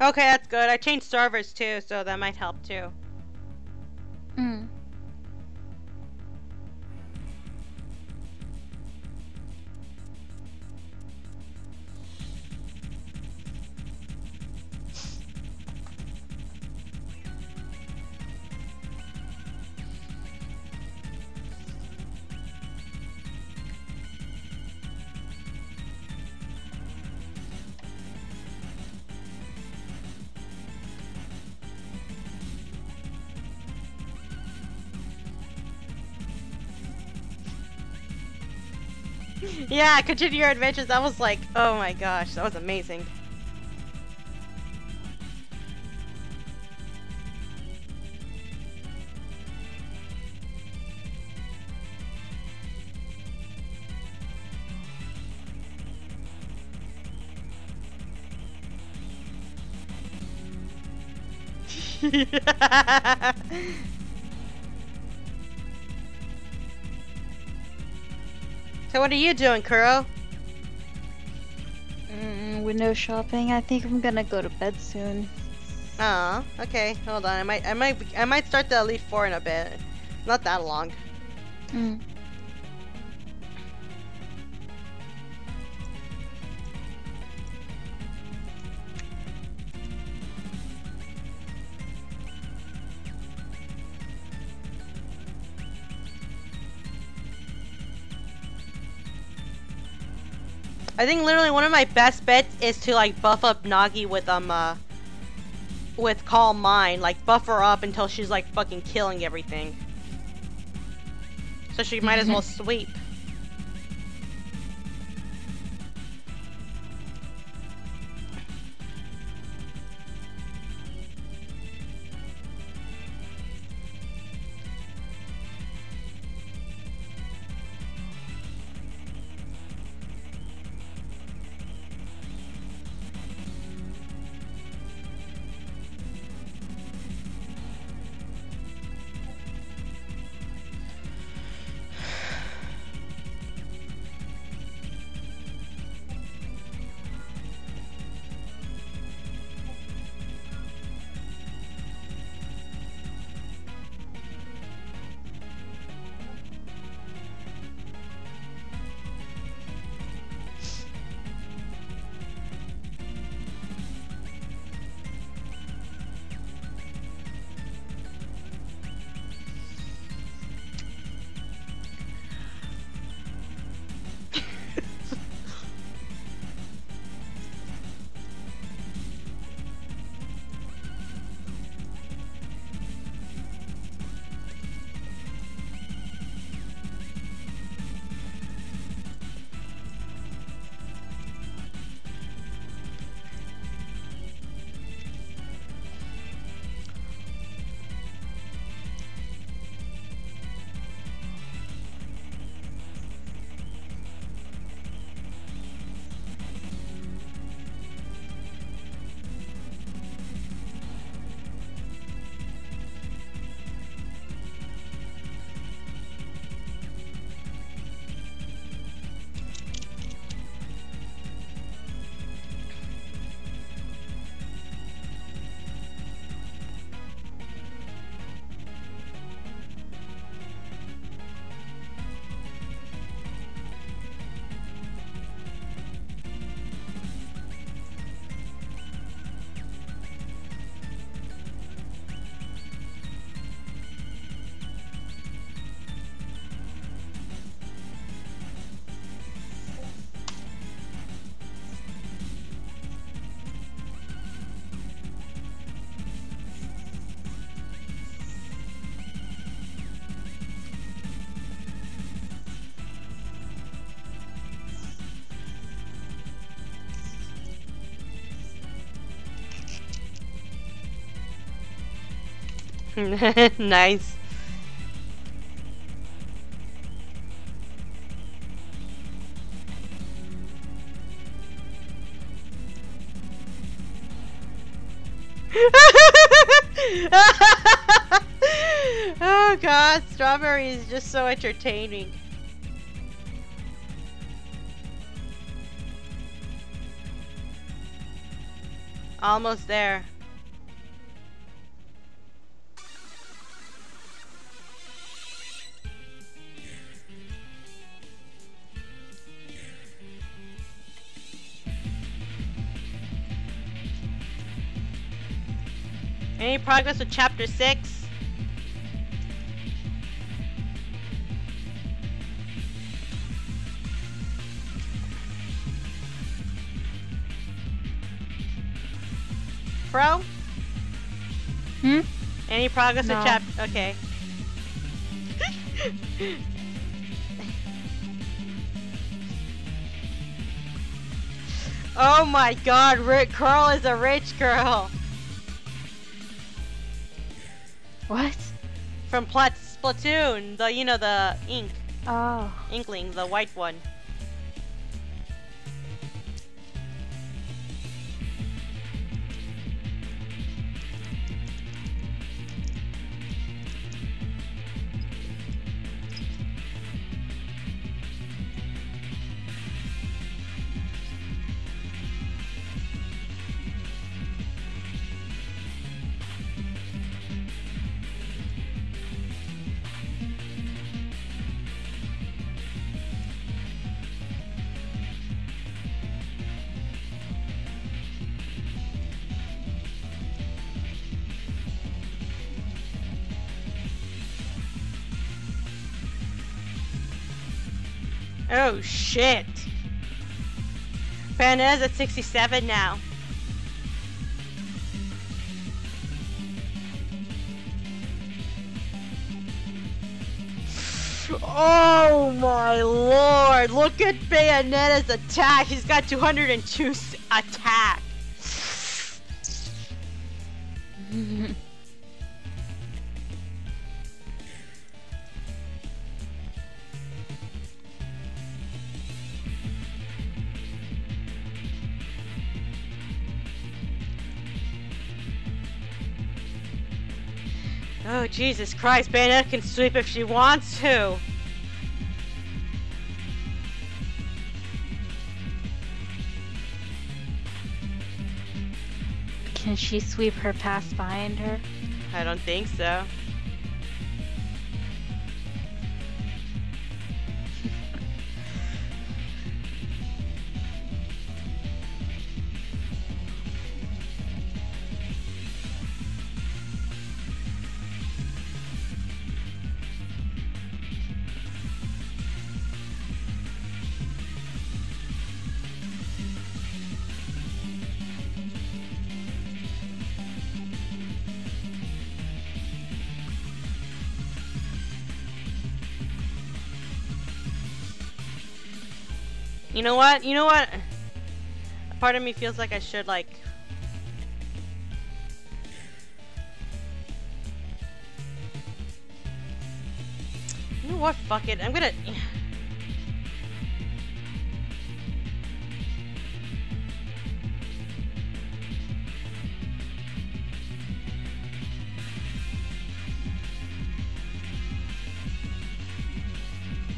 Okay, that's good. I changed servers too, so that might help too. Mm. Yeah, continue your adventures. That was like, oh my gosh, that was amazing. So what are you doing, Kuro? Window shopping. I think I'm gonna go to bed soon. Ah, okay. Hold on. I might start the Elite Four in a bit. Not that long. Mm. I think literally one of my best bets is to like buff up Nagi with Calm Mind, like buff her up until she's like fucking killing everything. So she might as well sweep. Nice. Oh god, Strawberry is just so entertaining. Almost there. Any progress with Chapter 6? Bro? Hmm? Any progress with Chapter... Okay. Oh my god, Rick Curl is a rich girl! What? From Splatoon, the, you know, the ink. Oh. Inkling, the white one. Oh shit! Bayonetta's at 67 now. Oh my lord! Look at Bayonetta's attack! He's got 202 attack! Oh, Jesus Christ, Bayonetta can sweep if she wants to! Can she sweep her past behind her? I don't think so. You know what? You know what? A part of me feels like I should, like... You know what? Fuck it. I'm gonna...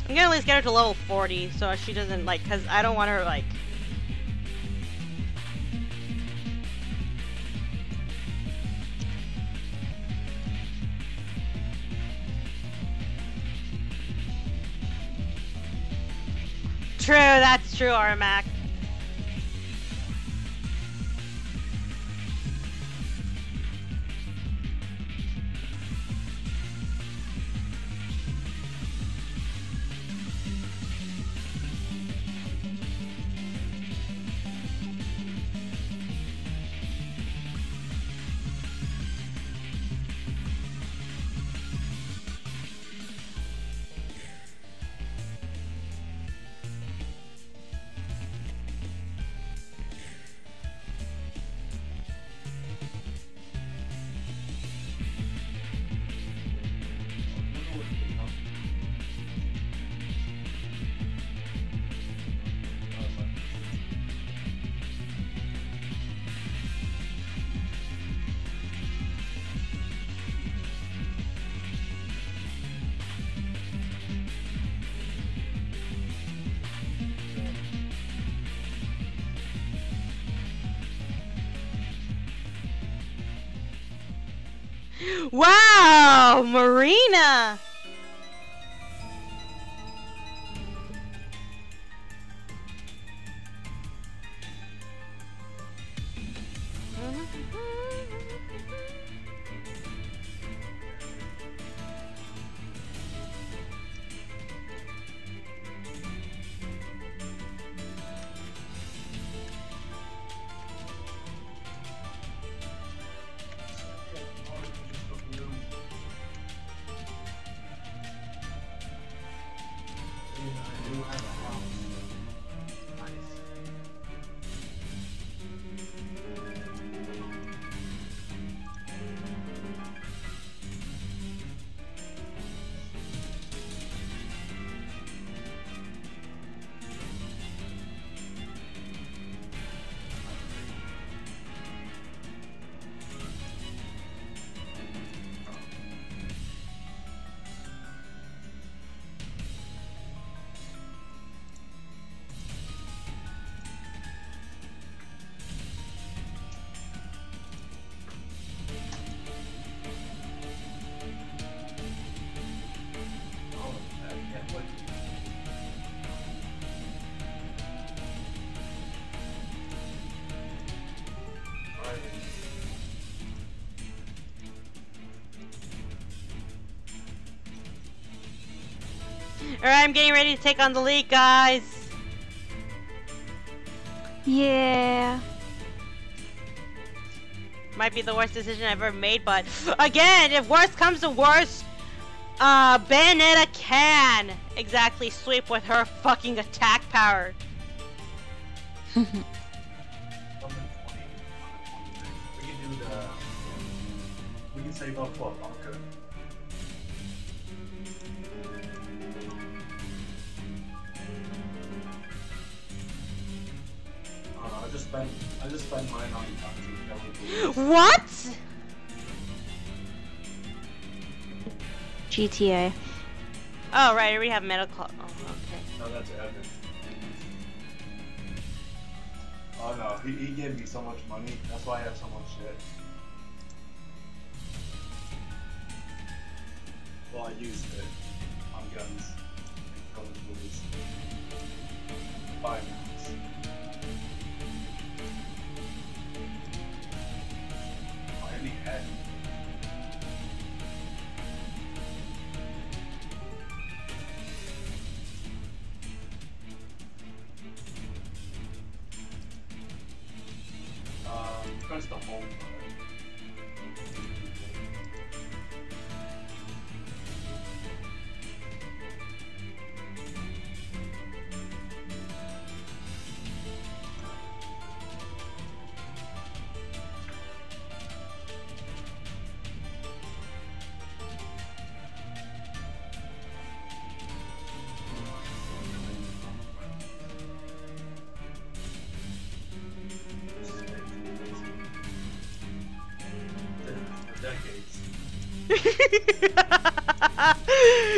I'm gonna at least get her to level 40 so she doesn't, like, cause I don't want her, like... True, that's true, Armac. Wow, Marina. Alright, I'm getting ready to take on the league, guys! Yeah! Might be the worst decision I've ever made, but... Again, if worst comes to worst... Bayonetta can exactly sweep with her fucking attack power. We can save up for a bunker. I just spent mine on the country. What? GTA. Oh right, I already have medical. Oh, okay. No, that's Evan. Oh no, he gave me so much money. That's why I have so much shit. Well, I used it on guns and colored bullets. 5 minutes. Press the home button.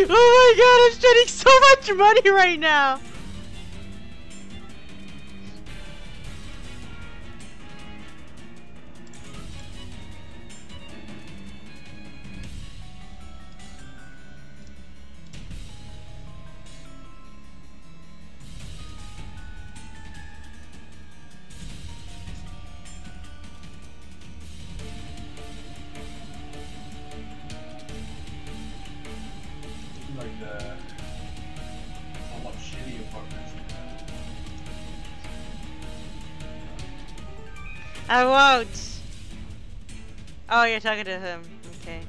Oh my god, I'm spending so much money right now! I won't! Oh, you're talking to him. Okay.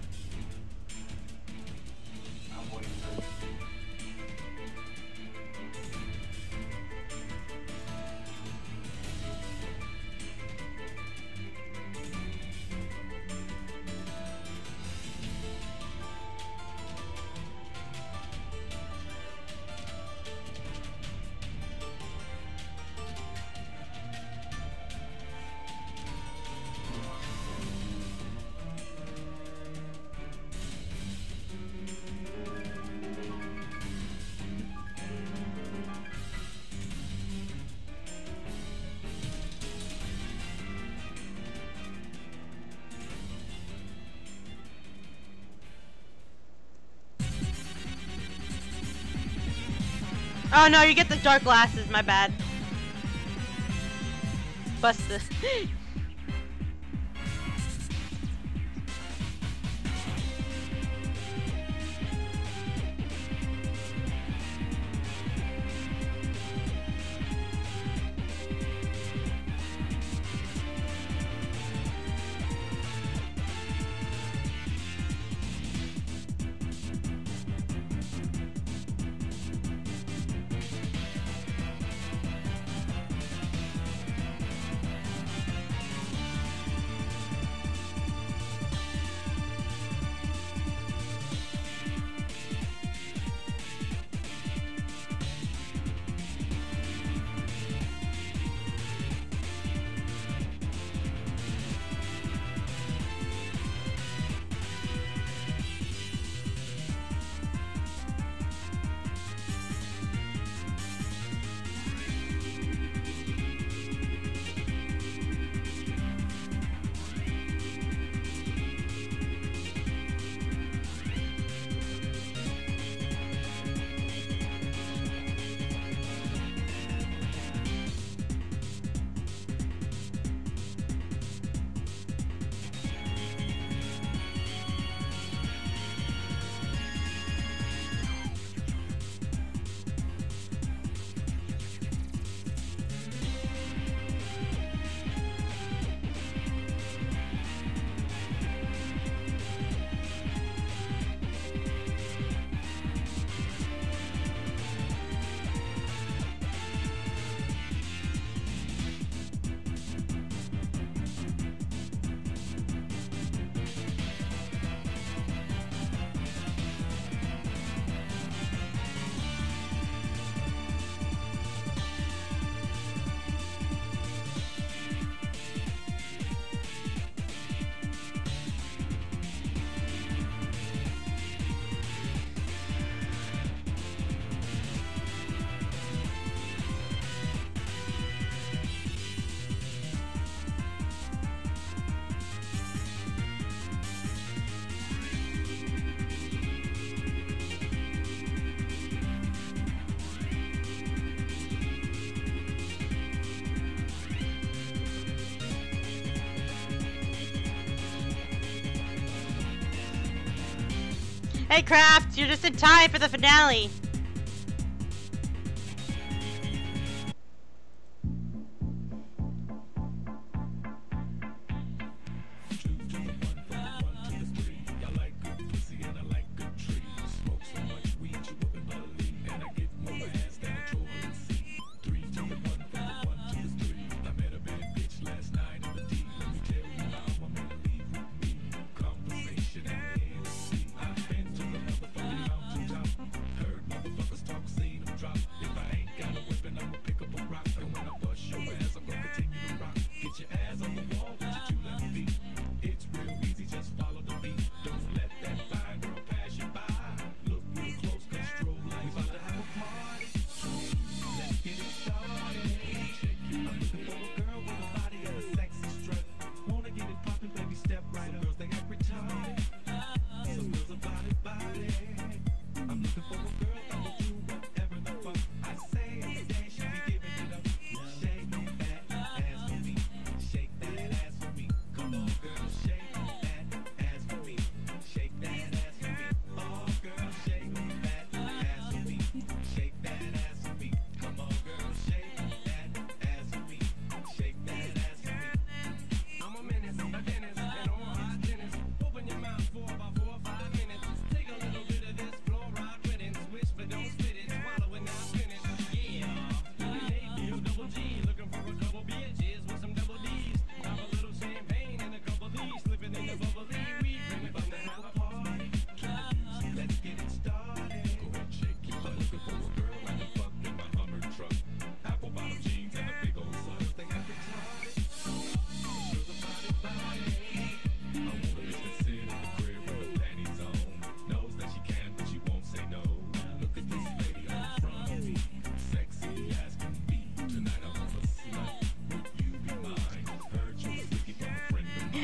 Oh no, you get the dark glasses, my bad. Bust this. Hey Kraft, you're just in time for the finale.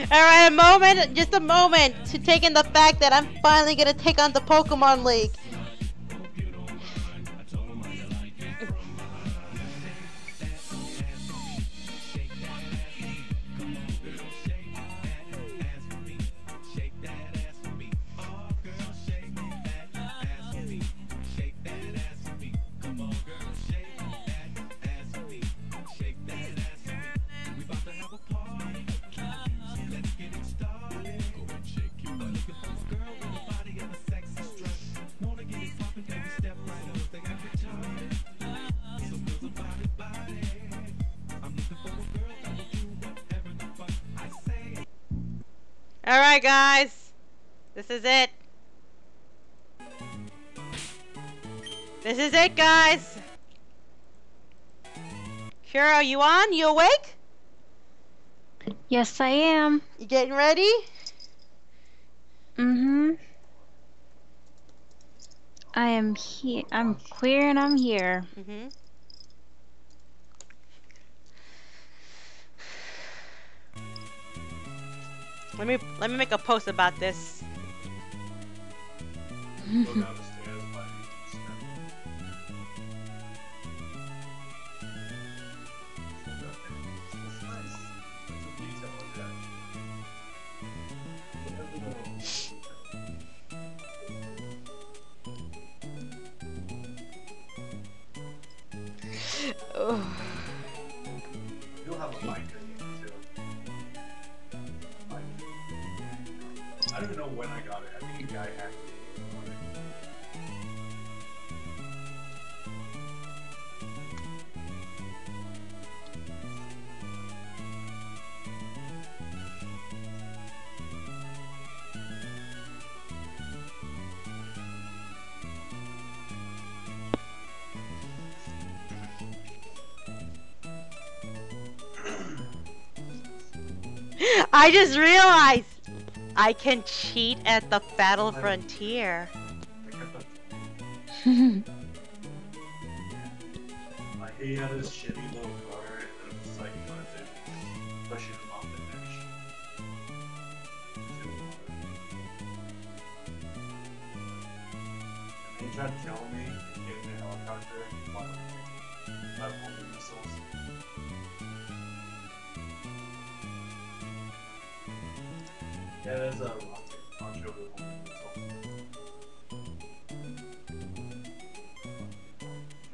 Alright, a moment, just a moment to take in the fact that I'm finally gonna take on the Pokemon League. Alright guys, this is it. This is it, guys. Kira, you on? You awake? Yes, I am. You getting ready? Mm-hmm. I am here. I'm queer and I'm here. Mm-hmm. Let me make a post about this. You'll have a mic on you too. I don't even know when I got it. I think a guy hacked I just realized I can cheat at the Battle Frontier. Like he had his shitty little car and it was like he wanted to push him off the bench. And they tried to kill me and get in the helicopter and fly away. I pulled the missiles. Yeah, there's a rocket launch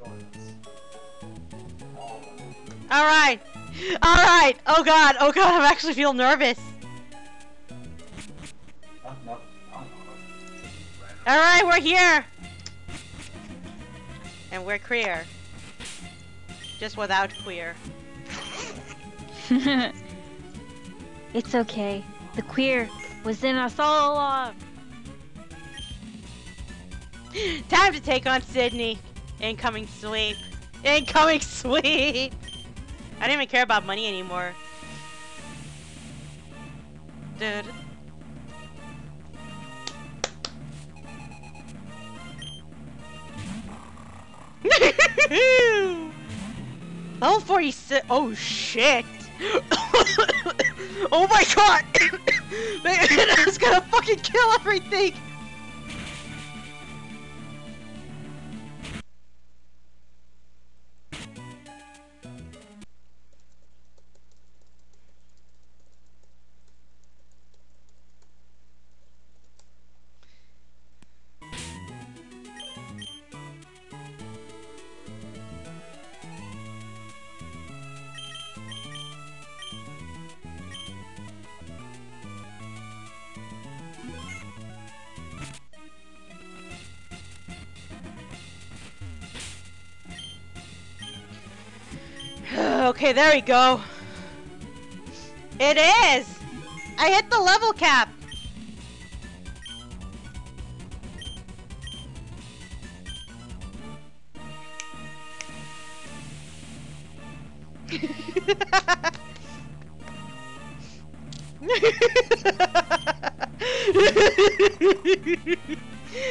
over the top. Alright! Alright! Oh god, I actually feel nervous! Alright, we're here! And we're queer. Just without queer. It's okay. The queer was in us all along. Time to take on Sydney. Incoming sweep. Incoming sweep. I don't even care about money anymore. Dude. Level 46. Oh shit. Oh my god! It's gonna fucking kill everything! Okay, there we go. It is! I hit the level cap!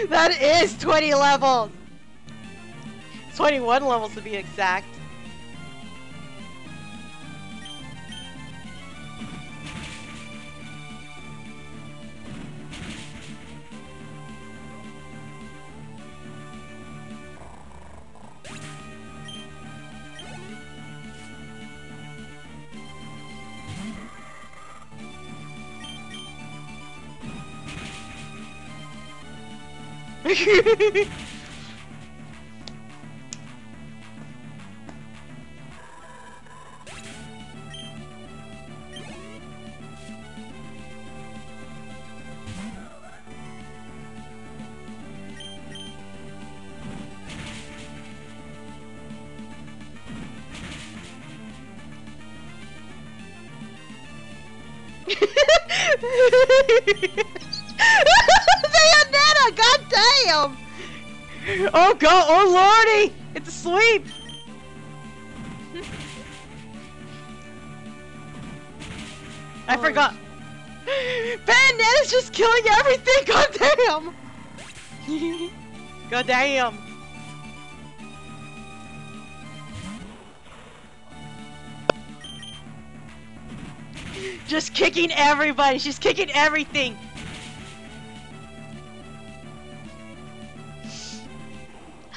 That is 20 levels! 21 levels to be exact. Bayonetta, goddamn! Oh god, oh lordy! It's asleep! I forgot. Bayonetta's just killing everything, goddamn! Goddamn! Just kicking everybody, she's kicking everything!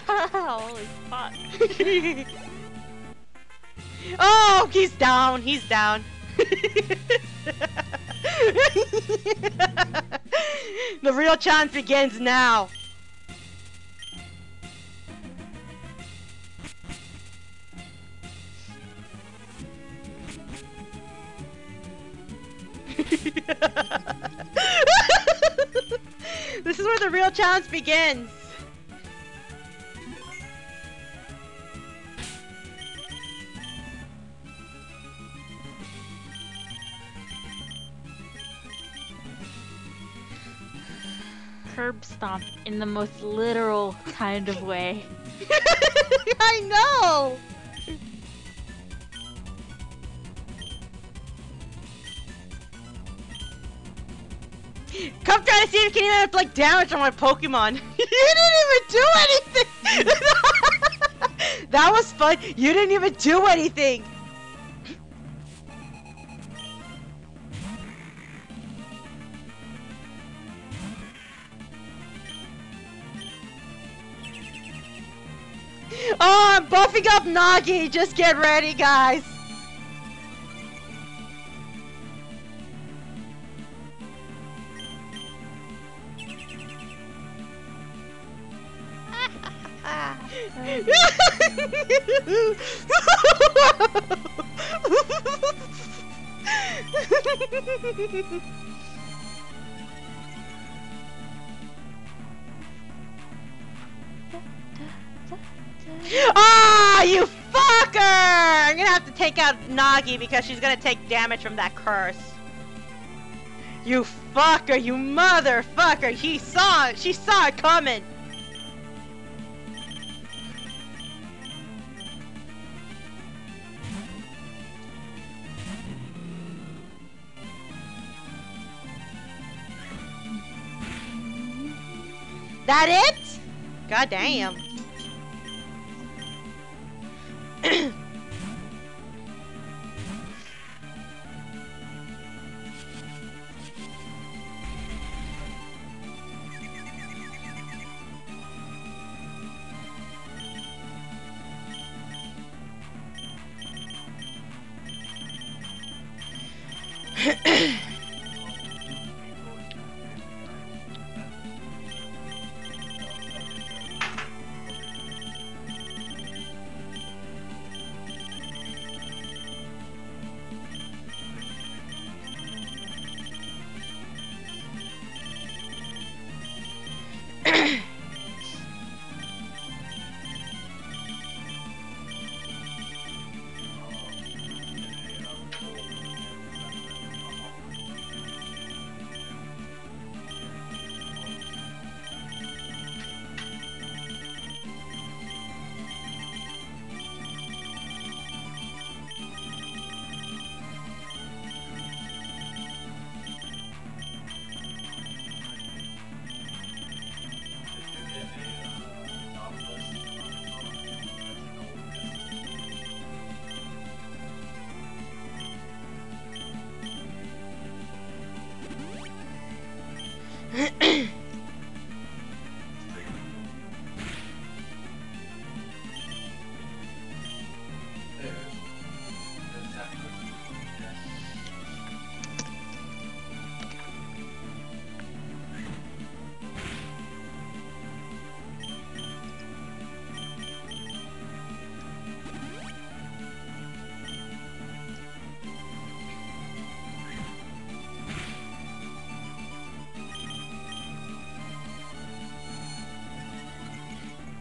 Holy fuck. Oh, he's down, he's down. The real challenge begins now. This is where the real challenge begins. Curb stomp in the most literal kind of way. I know! Come try to see if you can even like damage on my Pokemon. You didn't even do anything! That was fun! You didn't even do anything! Oh, I'm buffing up Nagi! Just get ready, guys! Ah, oh, you fucker! I'm gonna have to take out Nagi because she's gonna take damage from that curse. You fucker, you motherfucker! He saw it! She saw it coming! That it? God damn.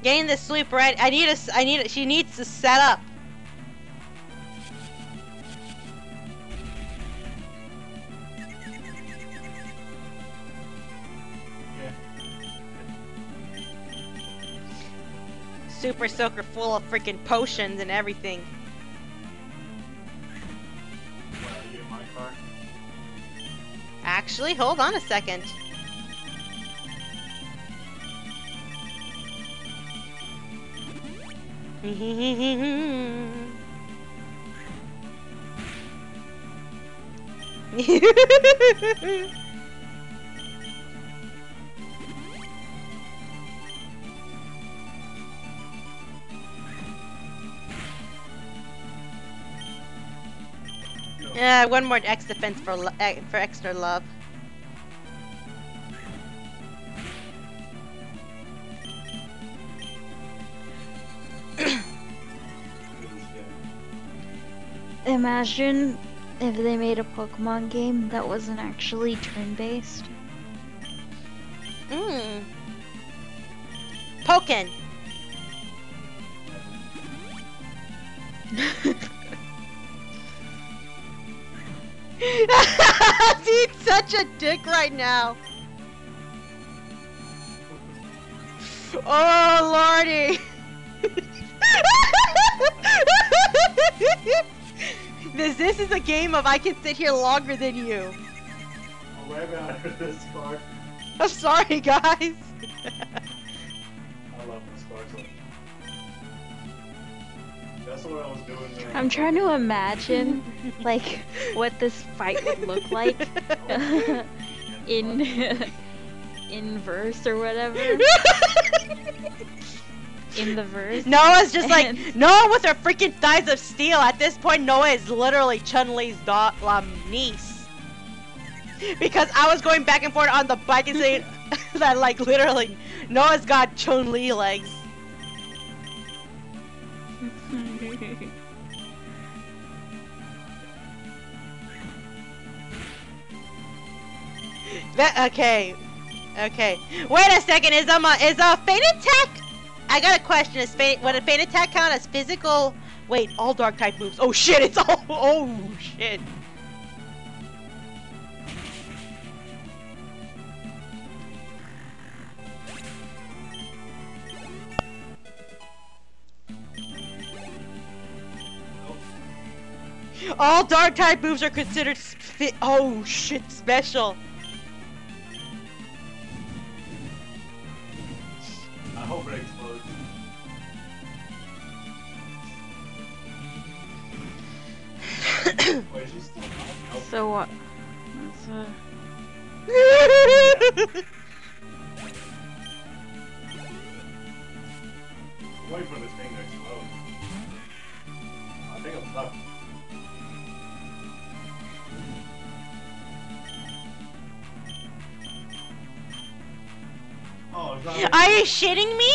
Getting the sleep right. I need a, she needs to set up. super soaker full of freaking potions and everything. Actually, hold on a second. One more X defense for extra love. Imagine if they made a Pokemon game that wasn't actually turn-based. Mmm. Pokken! He's such a dick right now. Oh, lordy. This is a game of I can sit here longer than you. Oh, I haven't heard this far. I'm sorry, guys. I love this part. That's what I was doing. I'm trying to imagine, like, what this fight would look like in verse or whatever. In the verse. Noa's just like, Noa with her freaking thighs of steel. At this point, Noa is literally Chun-Li's niece. Because I was going back and forth on the bike and saying that, like, literally, Noa's got Chun-Li legs. That okay. Wait a second. Is a faint attack? I got a question. Would a faint attack count as physical? Wait, all dark type moves. Oh shit! It's all. Oh shit. All dark type moves are considered oh shit special. I hope it explodes. Wait, she's still out. So what? That's wait for this thing to explode. I think I'm stuck. Oh, are you shitting me?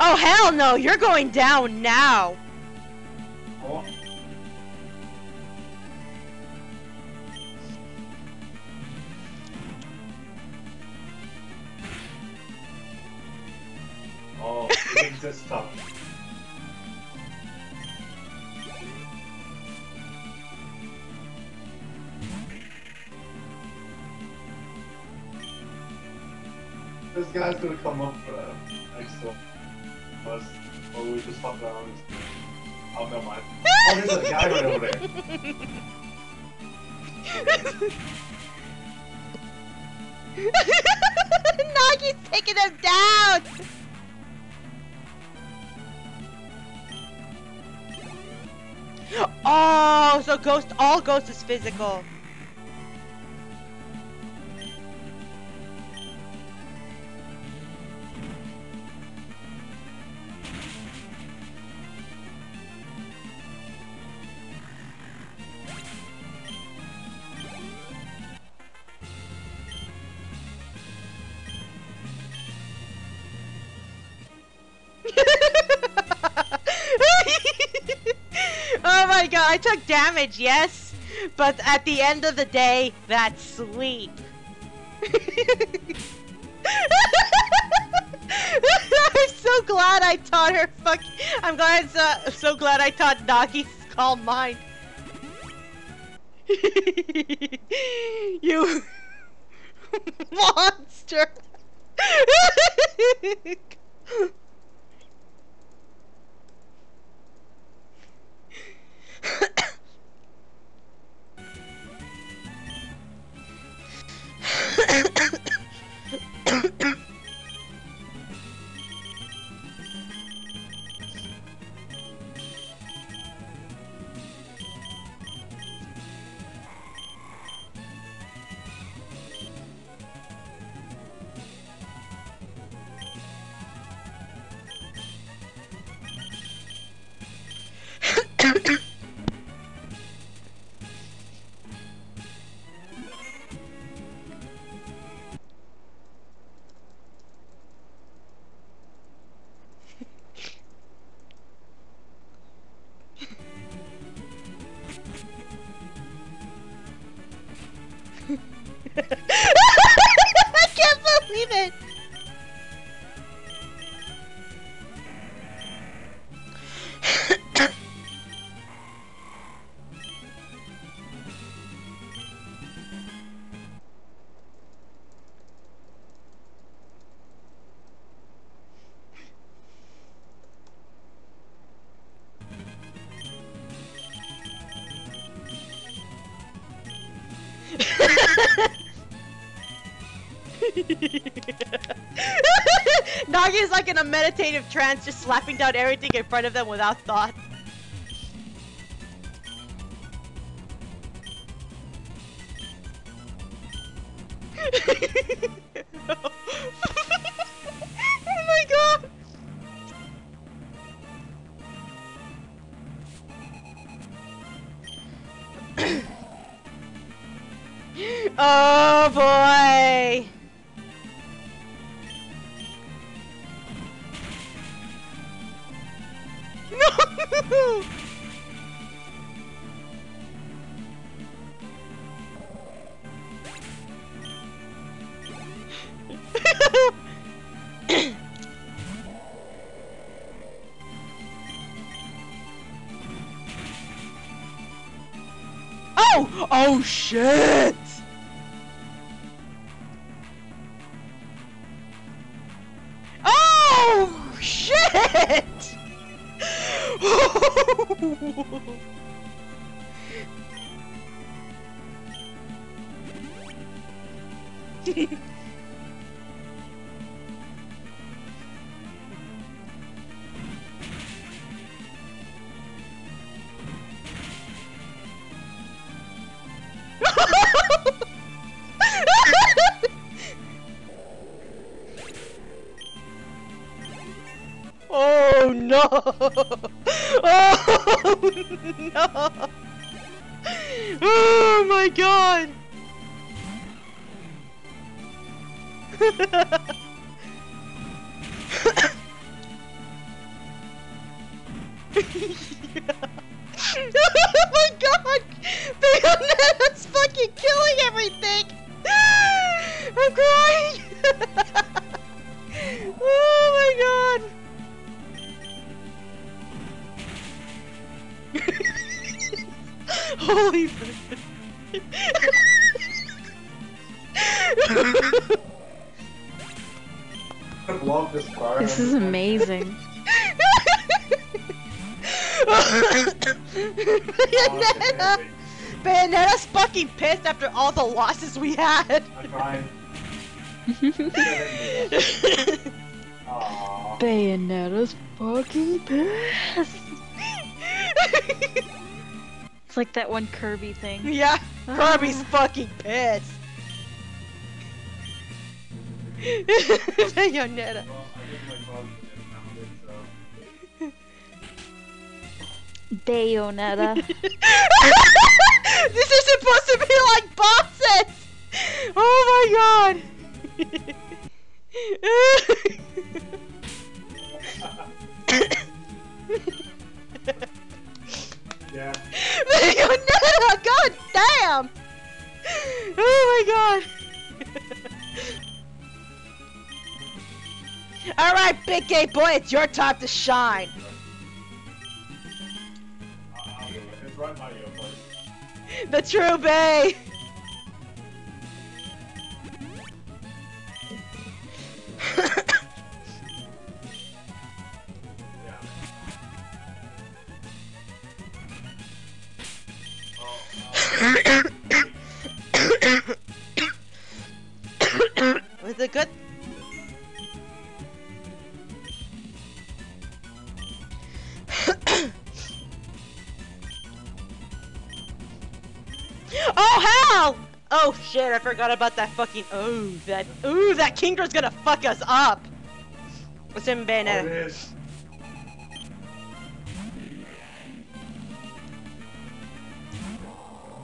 Oh hell no, you're going down now. Oh. Oh, it's just tough. This guy's gonna come up for that. Excellent. Or we just fuck around. Oh, never mind. Oh, there's a guy right over there. Nagi's taking him down! Oh, so all ghost is physical. I took damage, yes, but at the end of the day, that's sleep. I'm so glad I taught her I'm so glad I taught Nagi calm mind. You monster. Nagi is like in a meditative trance, just slapping down everything in front of them without thought. Oh shit! Oh shit! No! Oh my god! Oh my god! Bayonetta's fucking killing everything! I'm crying! Oh my god! Holy fuck. This is amazing. Bayonetta's fucking pissed after all the losses we had. I'm fine. Bayonetta's fucking pissed. It's like that one Kirby thing. Yeah, Kirby's fucking pissed. Bayonetta. Bayonetta. This is supposed to be like bosses. Oh my god. Yeah. Bayonetta, god damn! Oh my god! Alright, big gay boy, it's your time to shine! It's right by your place. The true bay! Oh, hell! Oh, shit, I forgot about that fucking... Ooh, that Kingdra's gonna fuck us up! What's in Bayonetta? Oh, it is.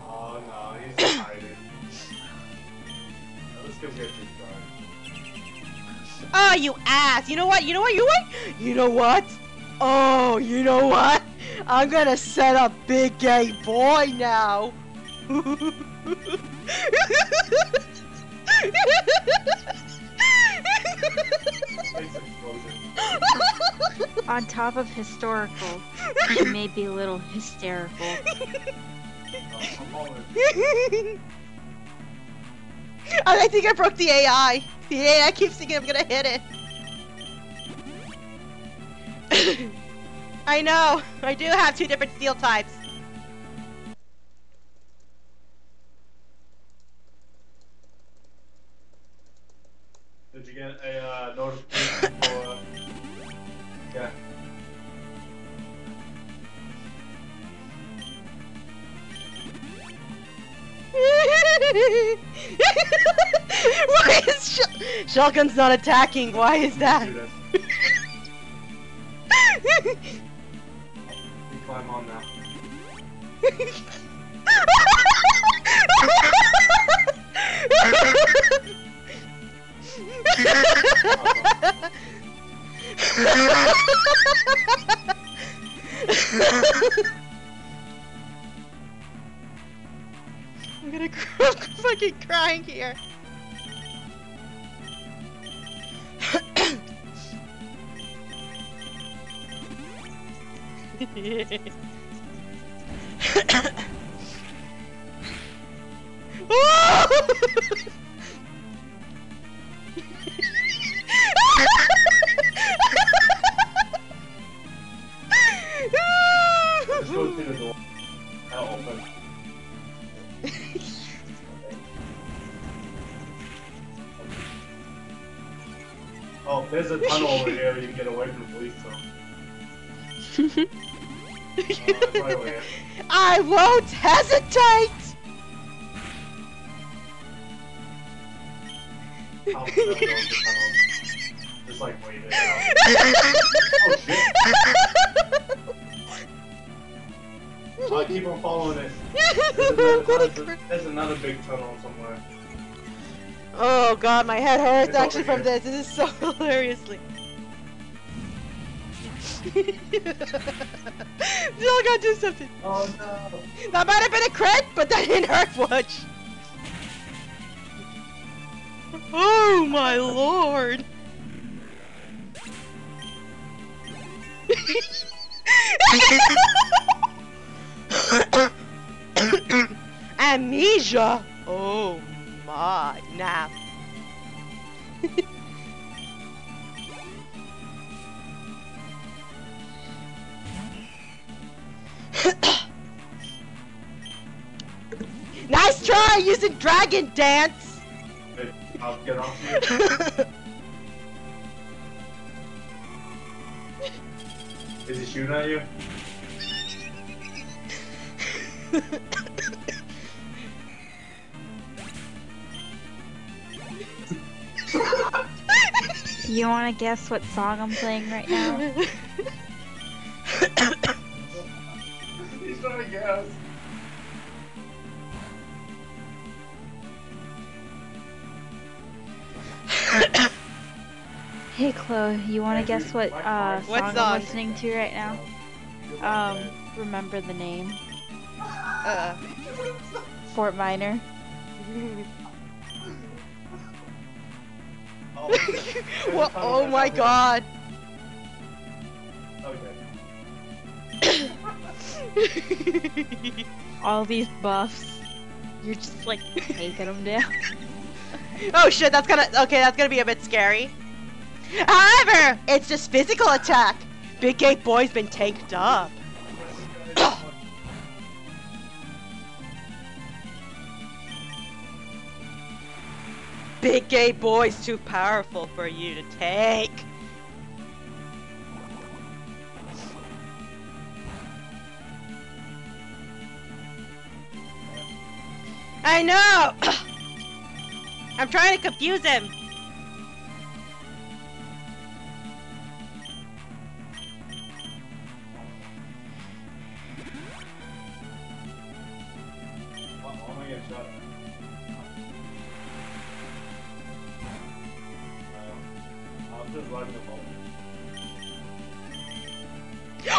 Oh, no, he's hiding. Let's go get this guy. Oh, you ass! You know what? You know what? I'm gonna set up Big Gay Boy now! On top of historical, he may be a little hysterical. I think I broke the AI. The AI keeps thinking I'm gonna hit it. I know. I do have two different steel types. Did you get a notification for? Yeah. Why is Shotgun's not attacking? Why is that? You climb on now. I'm gonna cry, I'm fucking crying here. Oh, there's a tunnel over here you can get away from the police, so. Right, I won't hesitate. Oh, just like wait it out. Oh shit! I keep on following it. There's another big tunnel somewhere. Oh god, my head hurts from this. This is so hilariously. Still gotta do something. Oh no. That might have been a crit, but that didn't hurt much. Oh my lord. Amnesia. Oh my. Nah. Nice try using dragon dance. I'll get off here. Is he shooting at you? You wanna guess what song I'm playing right now? He's trying to guess. Hey Chloe, you want to guess what song I'm listening to right now? Remember the name. Fort Minor. Well, oh my god. Okay. All these buffs, you're just like taking them down. Oh shit, that's gonna be a bit scary. However, it's just physical attack. Big Gay Boy's been tanked up. Big Gay Boy's too powerful for you to take. I know! I'm trying to confuse him.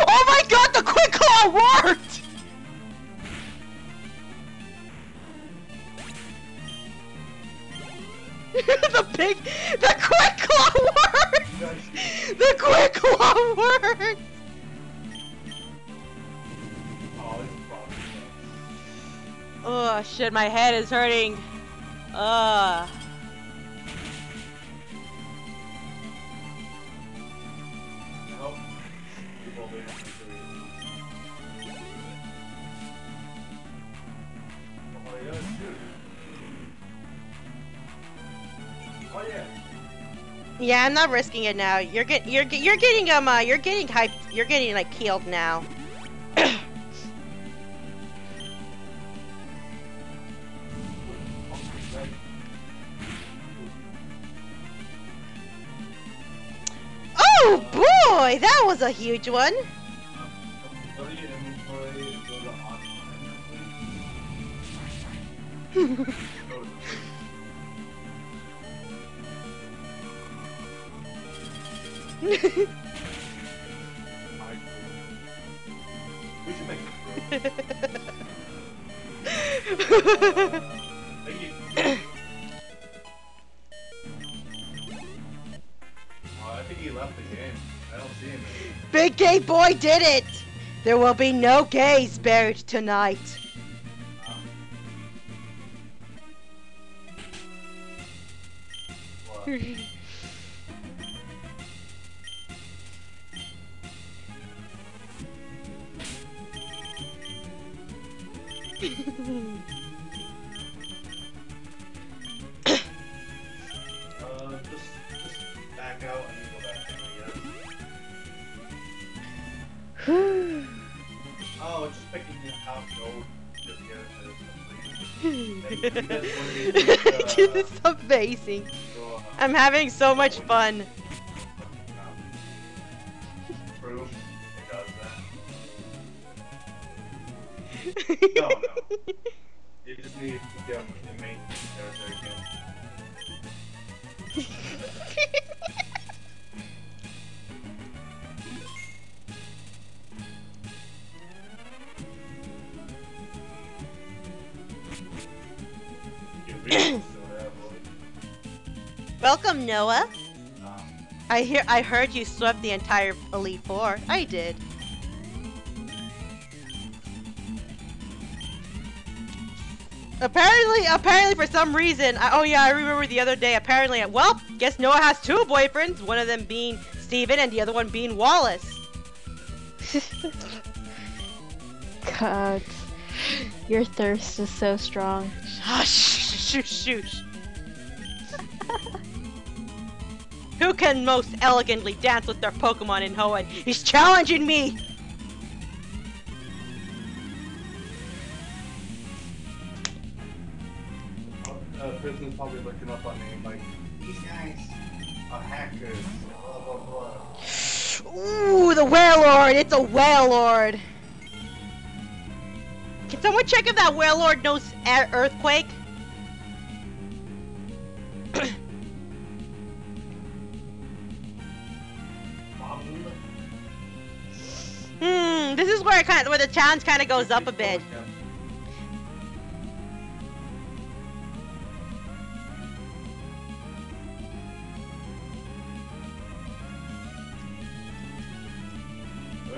Oh my god, the quick claw worked! The quick claw worked! The quick claw worked! Oh shit, my head is hurting. Yeah, I'm not risking it now. You're getting hyped. You're getting like healed now. Oh boy, that was a huge one. Big Gay Boy did it! There will be no gays buried tonight. Just back out and go back in, I guess. Oh, just picking up gold. This is amazing. I'm having so much fun. Proof it does that. No, no. You just need to get the main character again. Welcome, Noah. I heard you swept the entire Elite Four. I did. Apparently for some reason, oh yeah, I remember the other day, apparently, well, guess Noah has two boyfriends, one of them being Steven and the other one being Wallace. God, your thirst is so strong. Shush. Who can most elegantly dance with their Pokemon in Hoenn? He's challenging me! Prison's probably looking up on me like, these guys are hackers, blah blah blah. Ooh, the Wailord! It's a Wailord! Can someone check if that Wailord knows Earthquake? This is where where the challenge kind of goes up a bit.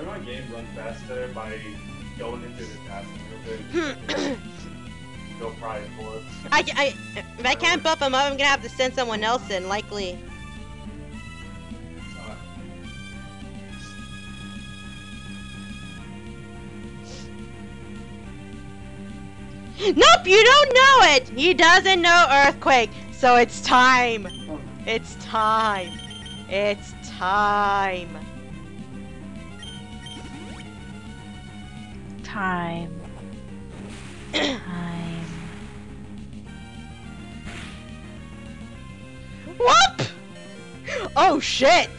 My game run faster by going into the passenger. No prize for it. If I can't buff him up, I'm gonna have to send someone else in, likely. Nope, you don't know it! He doesn't know Earthquake, so it's time. It's time. It's time. Time. Oh shit!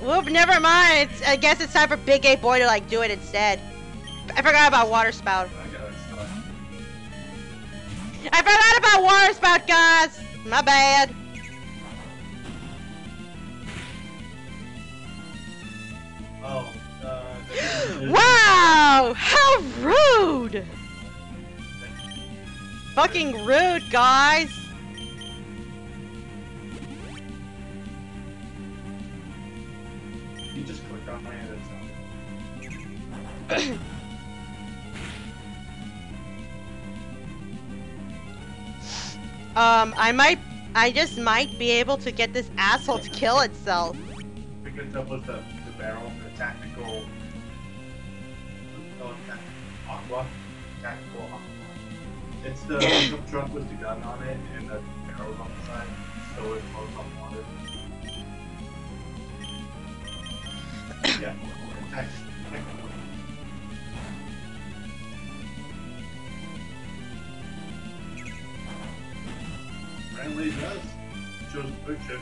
Whoop, never mind. I guess it's time for Big 8 Boy to like do it instead. I forgot about Water Spout. I forgot about Water Spout, guys! My bad. Oh, wow! How rude! Fucking rude, guys! You just click on my head. I just might be able to get this asshole to kill itself. Because that was the barrel, the tactical... Oh, aqua. Tactical aqua. It's the pickup truck with the gun on it, and the barrel's on the side, so it floats on water. Yeah, tactical. Apparently it does. Shows the picture.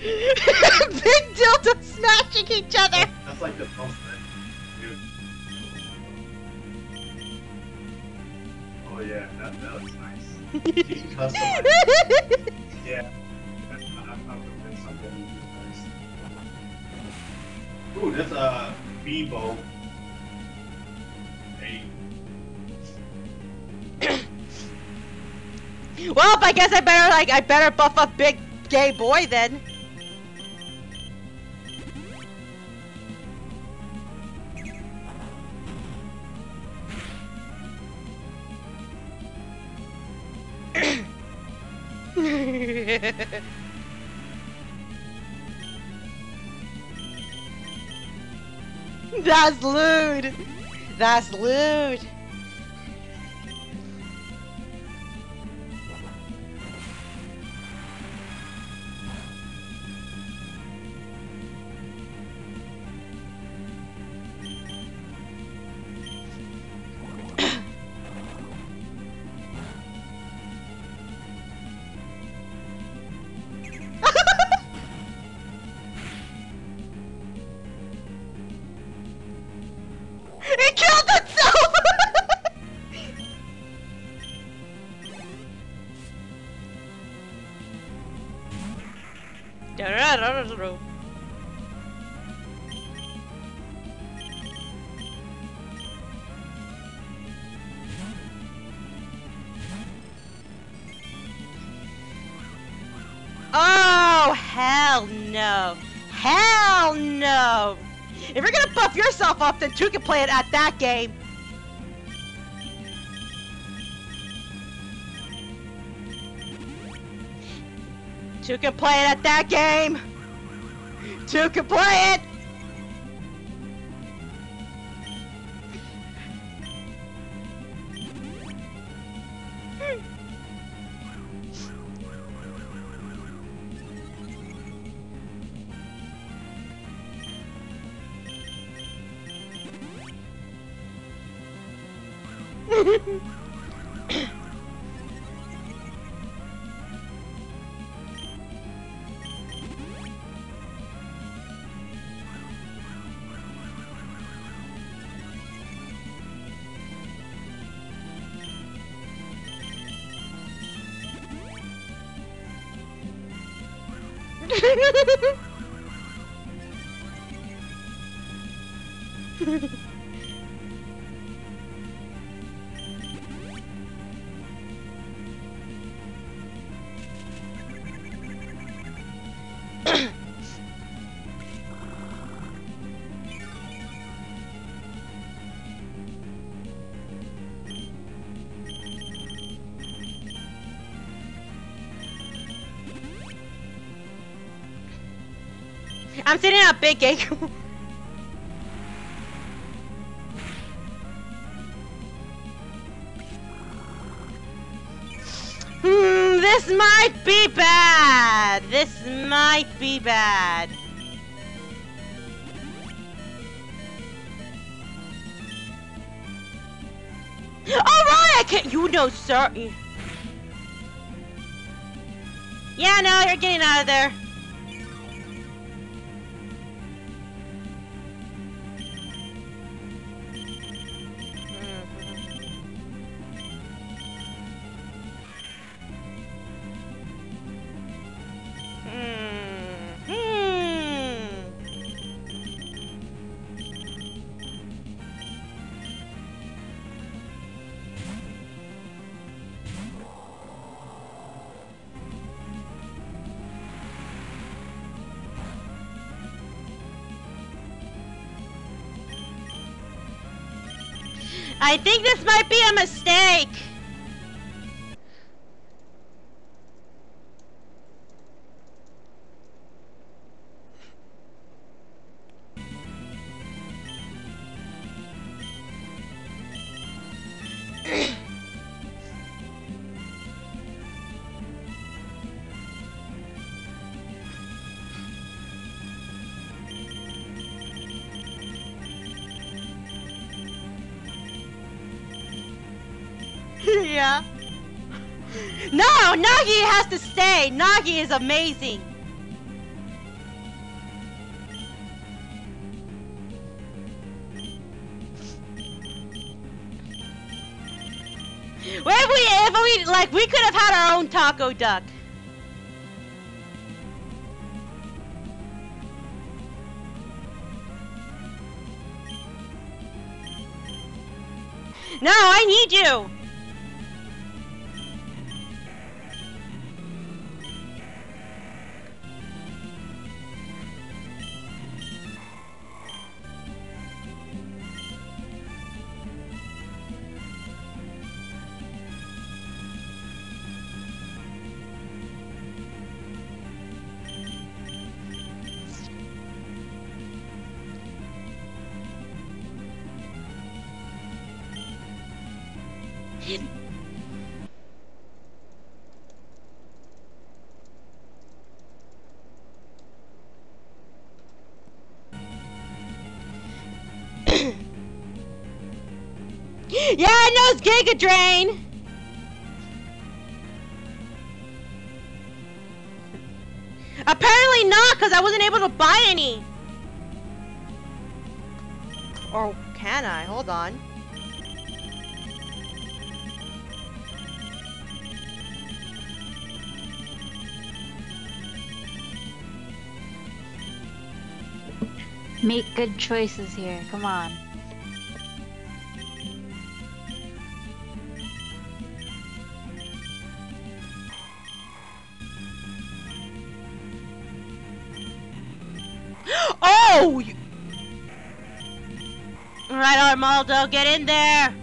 Big dildos smashing each other! That's like the most thing, dude. Oh yeah, that looks nice. You can customize it. Yeah. I'm convinced I'm gonna do nice. Ooh, that's a Bebo. Hey. Well, I guess I better buff up Big Gay Boy then. That's lewd. That's lewd. Oh, hell no. Hell no. If you're gonna buff yourself up, then two can play it at that game. Two can play it at that game. Two can play it. I'm sitting on a big egg. This might be bad. This might be bad. All right, I can't. You know, sir. Yeah, no, you're getting out of there. I think this might be a mistake. Yeah. No, Nagi has to stay. Nagi is amazing. We could have had our own taco duck. No, I need you. Yeah, I know it's Giga Drain! Apparently not, because I wasn't able to buy any! Or can I? Hold on. Make good choices here, come on. Oh! Alright, Armaldo, get in there!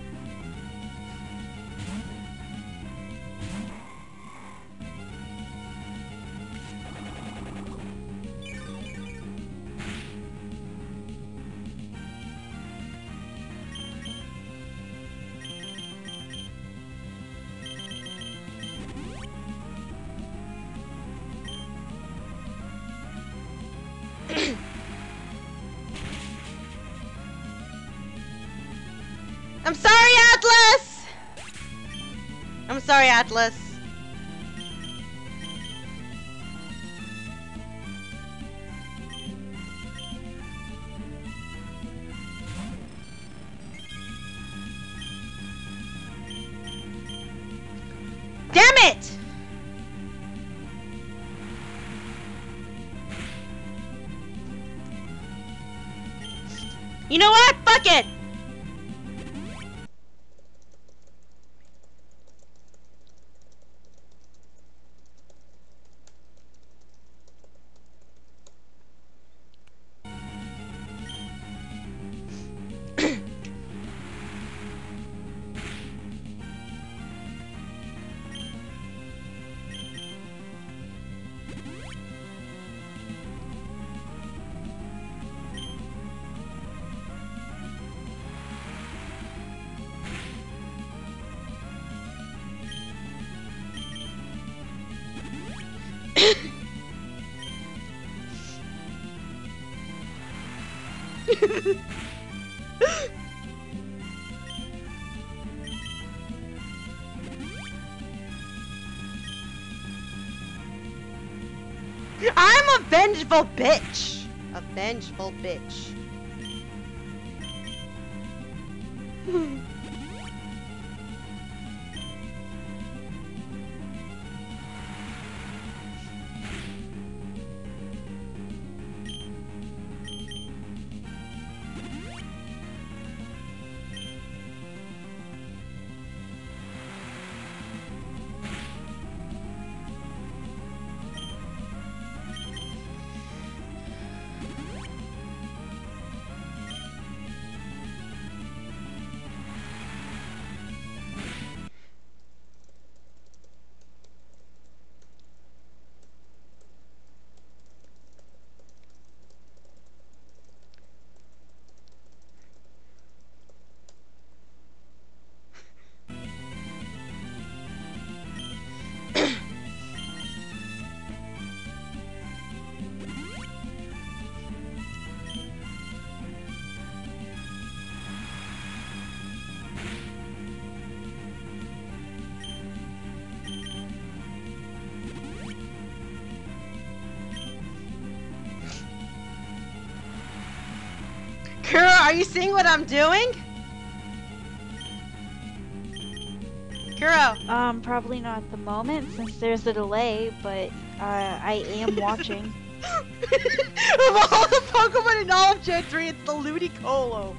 I'm sorry, Atlas! I'm sorry, Atlas. vengeful bitch! A vengeful bitch. Are you seeing what I'm doing? Kuro. Probably not at the moment since there's a delay, but I am watching. Of all the Pokemon in all of Gen 3, it's the Ludicolo.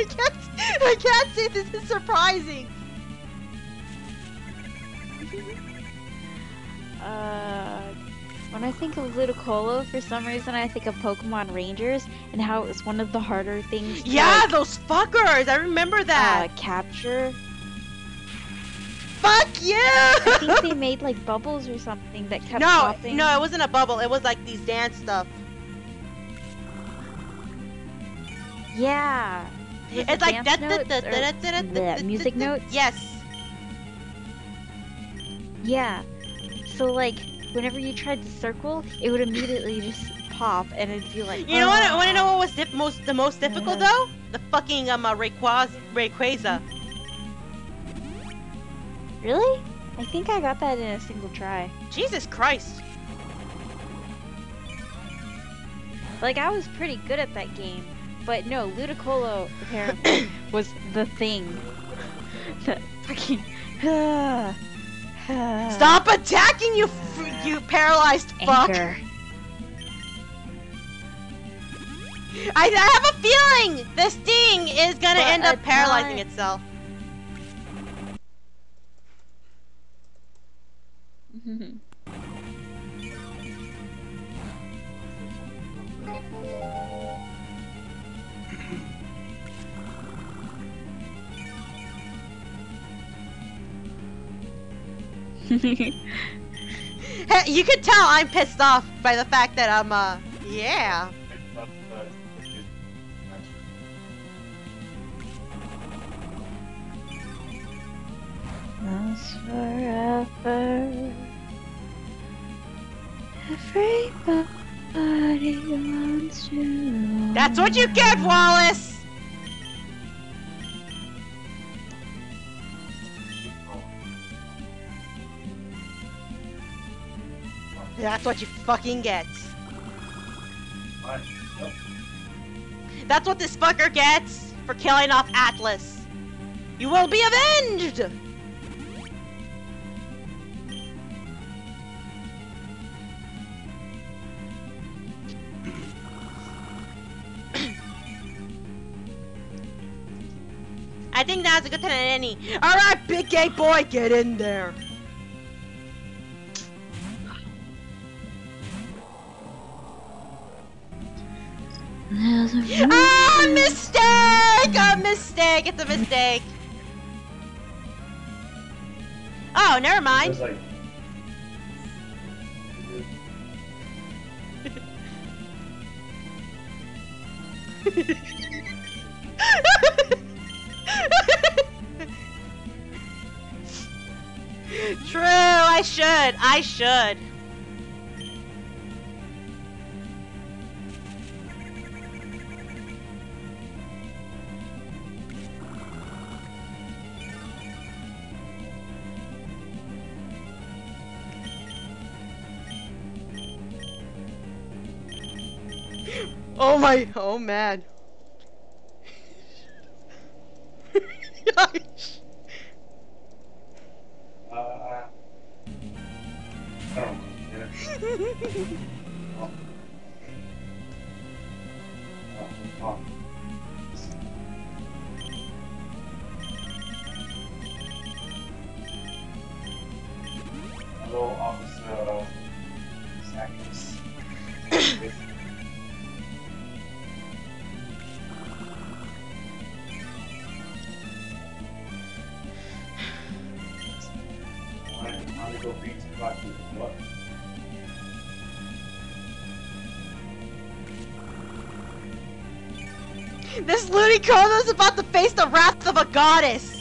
I can't say this is surprising. When I think of Ludicolo, for some reason I think of Pokemon Rangers and how it was one of the harder things to, yeah, like, those fuckers! I remember that! Capture. Fuck you! I think they made, like, bubbles or something that kept popping. No, it wasn't a bubble. It was, like, these dance stuff. Yeah. It's like that music notes? Yes. Yeah. So, like, whenever you tried to circle, it would immediately just pop, and it'd be like. You know what? I want to know what was the most difficult though? The fucking Rayquaza. Really? I think I got that in a single try. Jesus Christ! Like, I was pretty good at that game, but no, Ludicolo apparently was the thing. That fucking. Stop attacking, you paralyzed fuck! Anchor. I have a feeling this thing is gonna end up paralyzing itself. Hey, you could tell I'm pissed off by the fact that I'm yeah. Lost forever. Everybody wants you. That's what you get, Wallace. That's what you fucking get. That's what this fucker gets for killing off Atlas. You will be avenged! I think now's a good time to end it. Alright, big gay boy, get in there. Ah, mistake! A mistake! It's a mistake. Oh, never mind. Like... True. I should. Oh my! Oh man! I don't know. Oh. Oh. Oh. Hello, Officer Sackers. This Ludicolo is about to face the wrath of a goddess.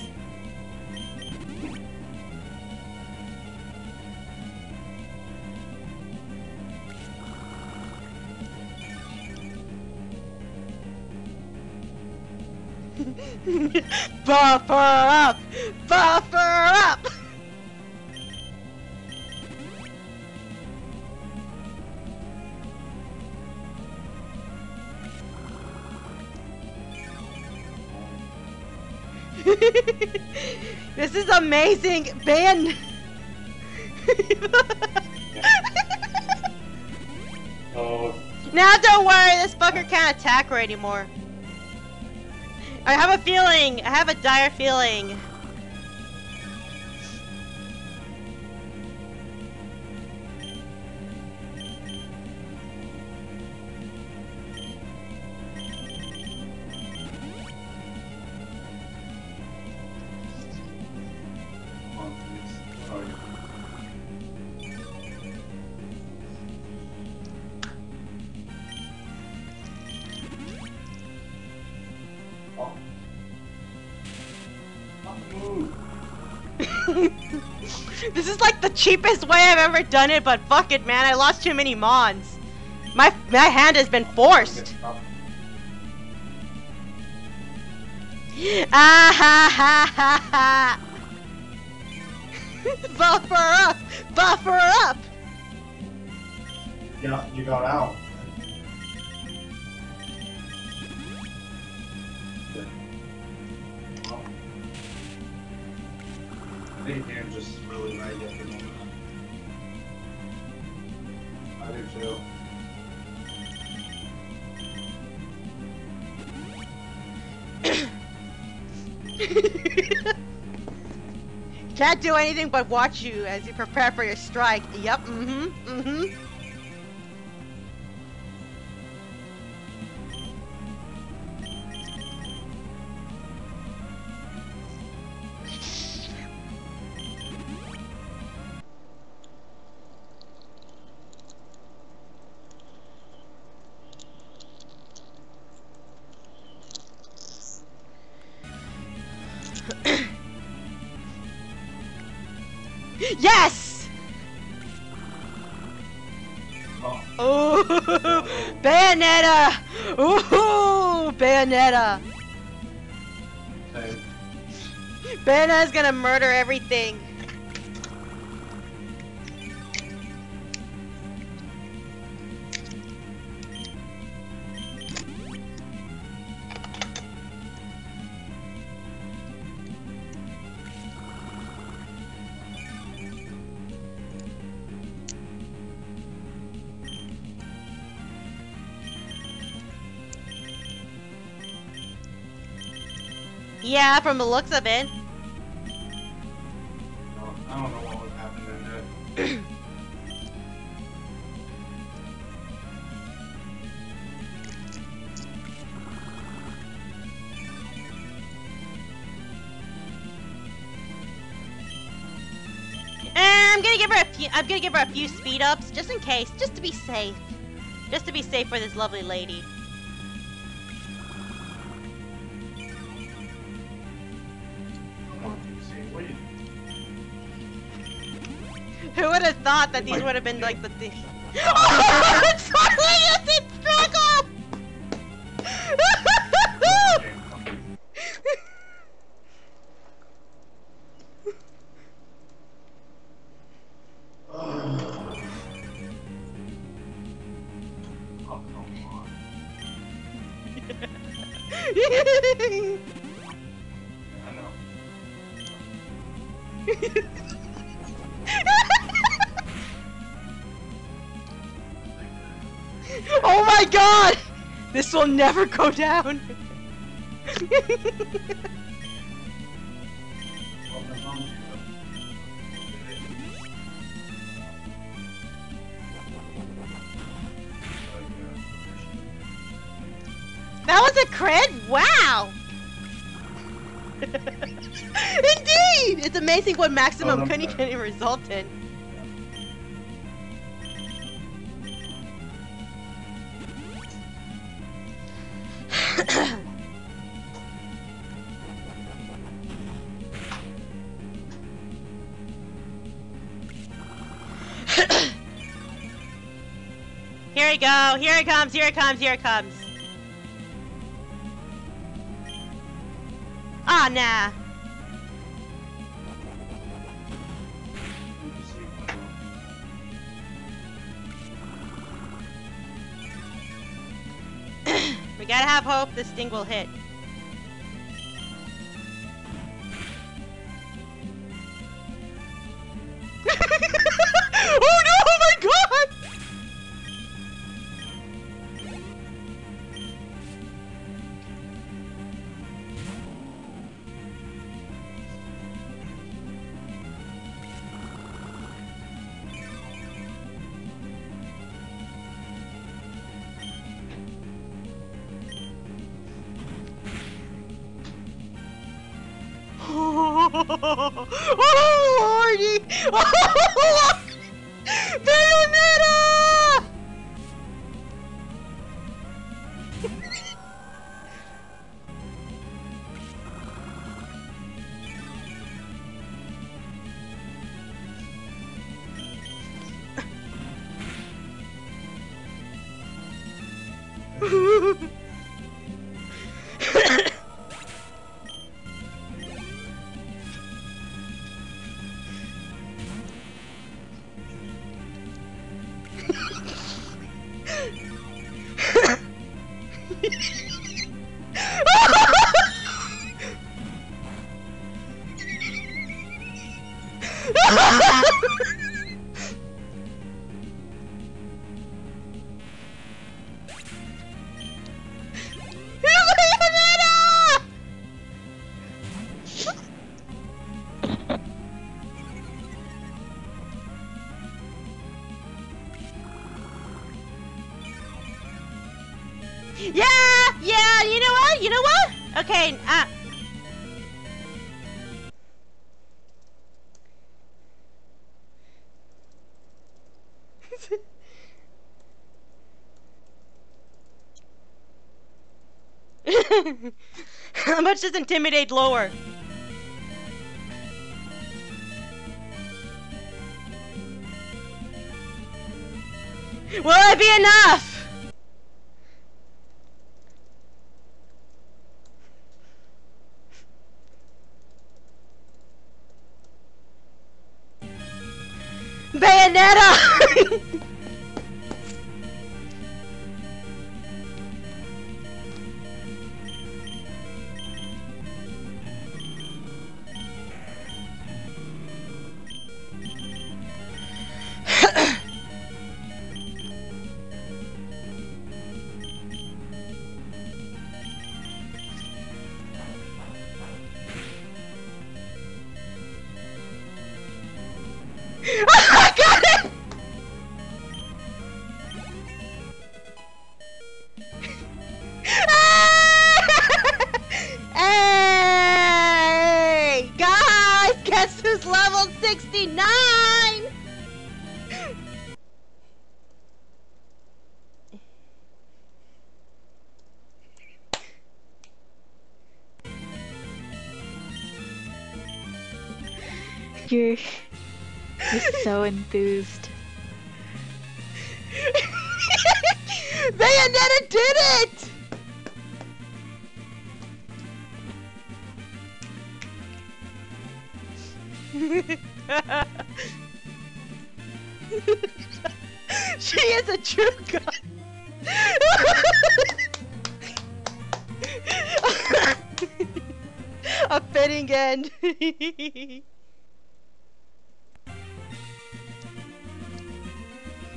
Buffer up! Buffer up! This is amazing, Ben. Oh. Now don't worry, this fucker can't attack her anymore. I have a feeling. I have a dire feeling. This is like the cheapest way I've ever done it, but fuck it, man. I lost too many mons. My hand has been forced. Ah ha ha ha ha! Buffer up! Buffer up! Yeah, you got out. I'm just really right at the moment. I do too. Can't do anything but watch you as you prepare for your strike. Yep, mm-hmm, mm-hmm. Yes! Oh. Ooh, Bayonetta! Ooh, Bayonetta! Hey. Bayonetta's gonna murder everything. Yeah, from the looks of it. Well, I don't know what was happening there. I'm gonna give her a few speed ups, just in case, just to be safe, for this lovely lady. Who would have thought that these would have been like the thing? Oh, sorry, I did struggle. Oh, come on. I know. Oh my god! This will never go down! That was a crit? Wow! Indeed! It's amazing what maximum kunigani can result in. Here we go! Here it comes! Here it comes! Here it comes! Ah, nah. We gotta have hope this thing will hit. Oh no! Oh my god! Oh, Lordy! Oh, Bayonetta! Yeah, you know what? You know what? Okay, How much does intimidate lower? Will it be enough? Bayonetta! You're so enthused. Bayonetta did it! She is a true god. wedding end.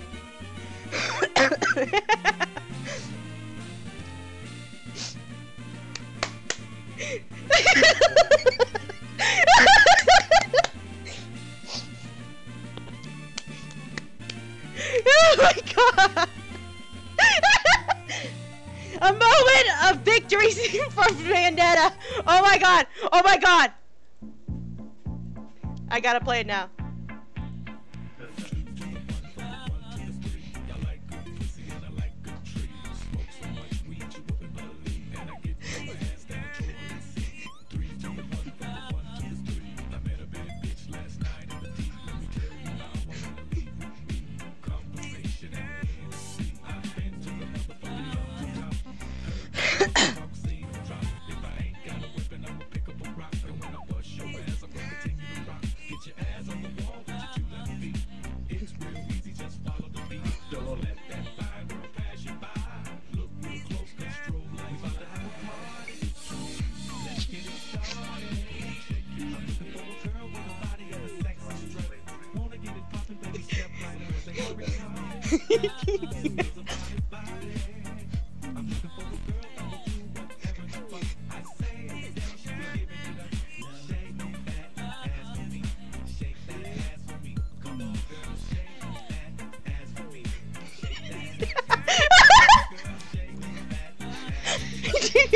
Oh my god! A moment of victory for Bayonetta! Oh my god! Oh my god! I gotta play it now.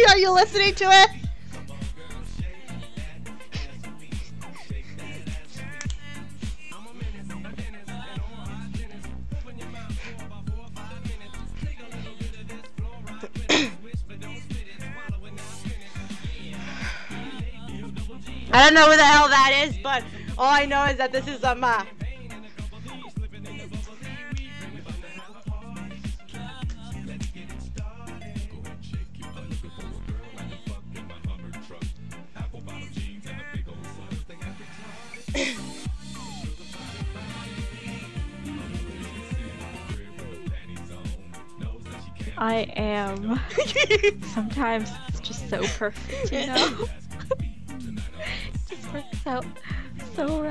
Are you listening to it? I don't know who the hell that is, but all I know is that this is a map. I am. Sometimes it's just so perfect, you know? So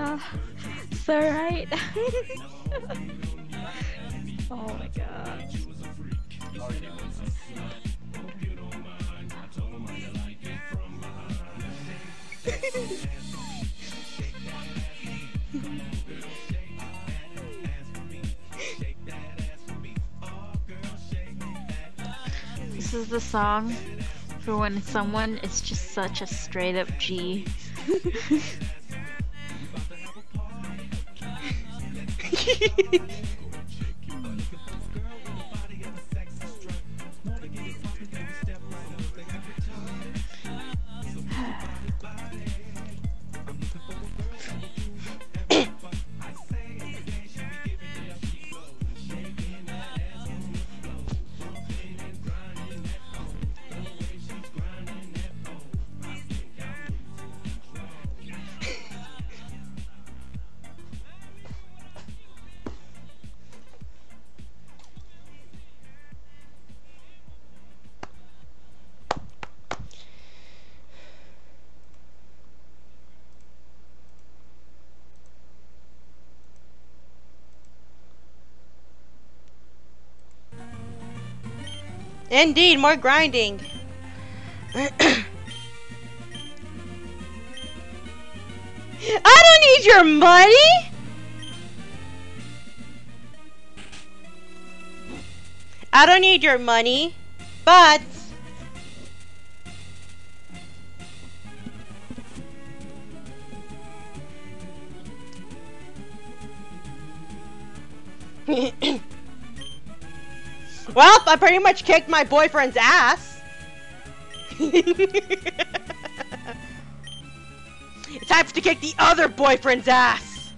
right. Oh my god. This is the song for when someone is just such a straight up G. Indeed, more grinding. I don't need your money. I don't need your money, but well, I pretty much kicked my boyfriend's ass. It's time to kick the other boyfriend's ass.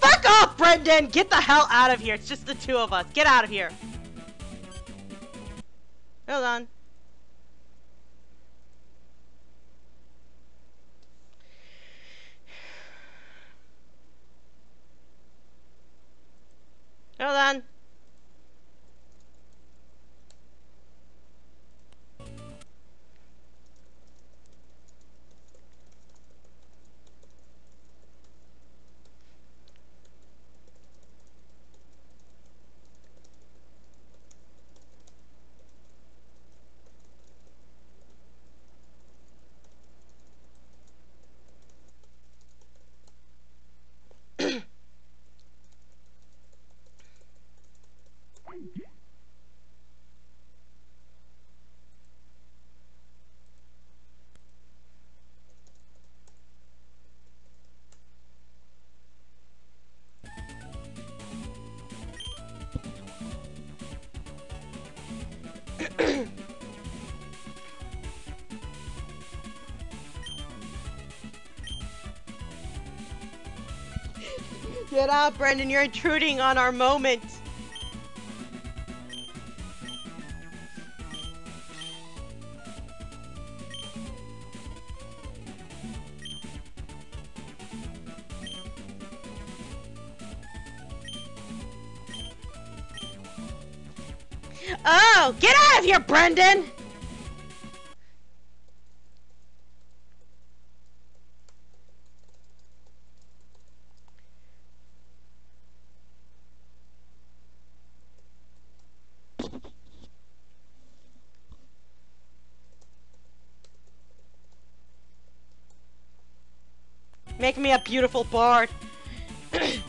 Fuck off, Brendan! Get the hell out of here. It's just the two of us. Get out of here. Hold on. Hold on. Get up, Brendan. You're intruding on our moment. Oh, get out of here, Brendan! Make me a beautiful bard. Get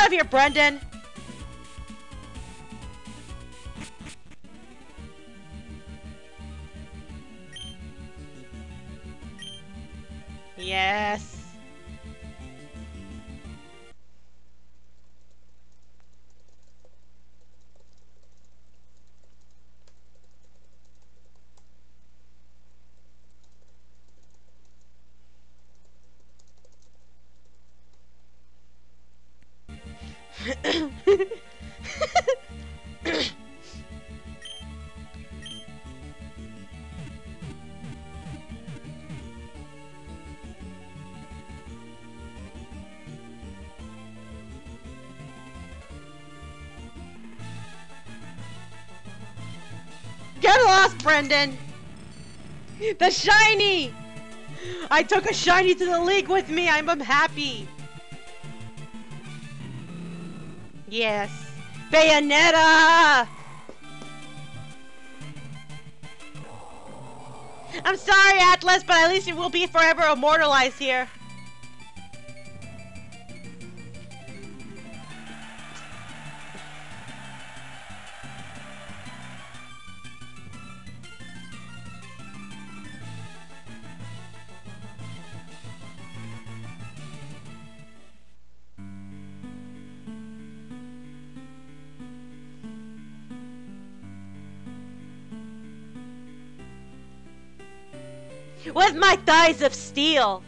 out of here, Brendan! Yes. Get lost, Brendan! The shiny! I took a shiny to the league with me! I'm happy! Yes. Bayonetta! I'm sorry, Atlas, but at least you will be forever immortalized here. With my thighs of steel!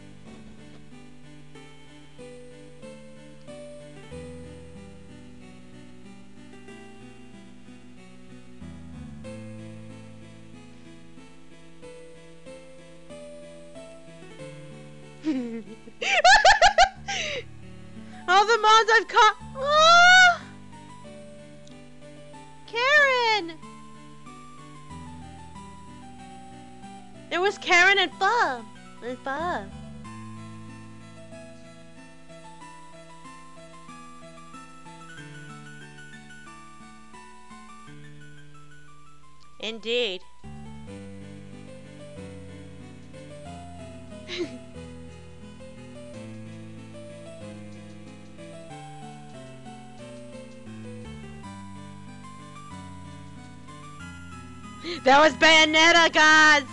All the mons I've caught. Oh! Karen! There was Karen and Bob. Indeed. That was Bayonetta, guys.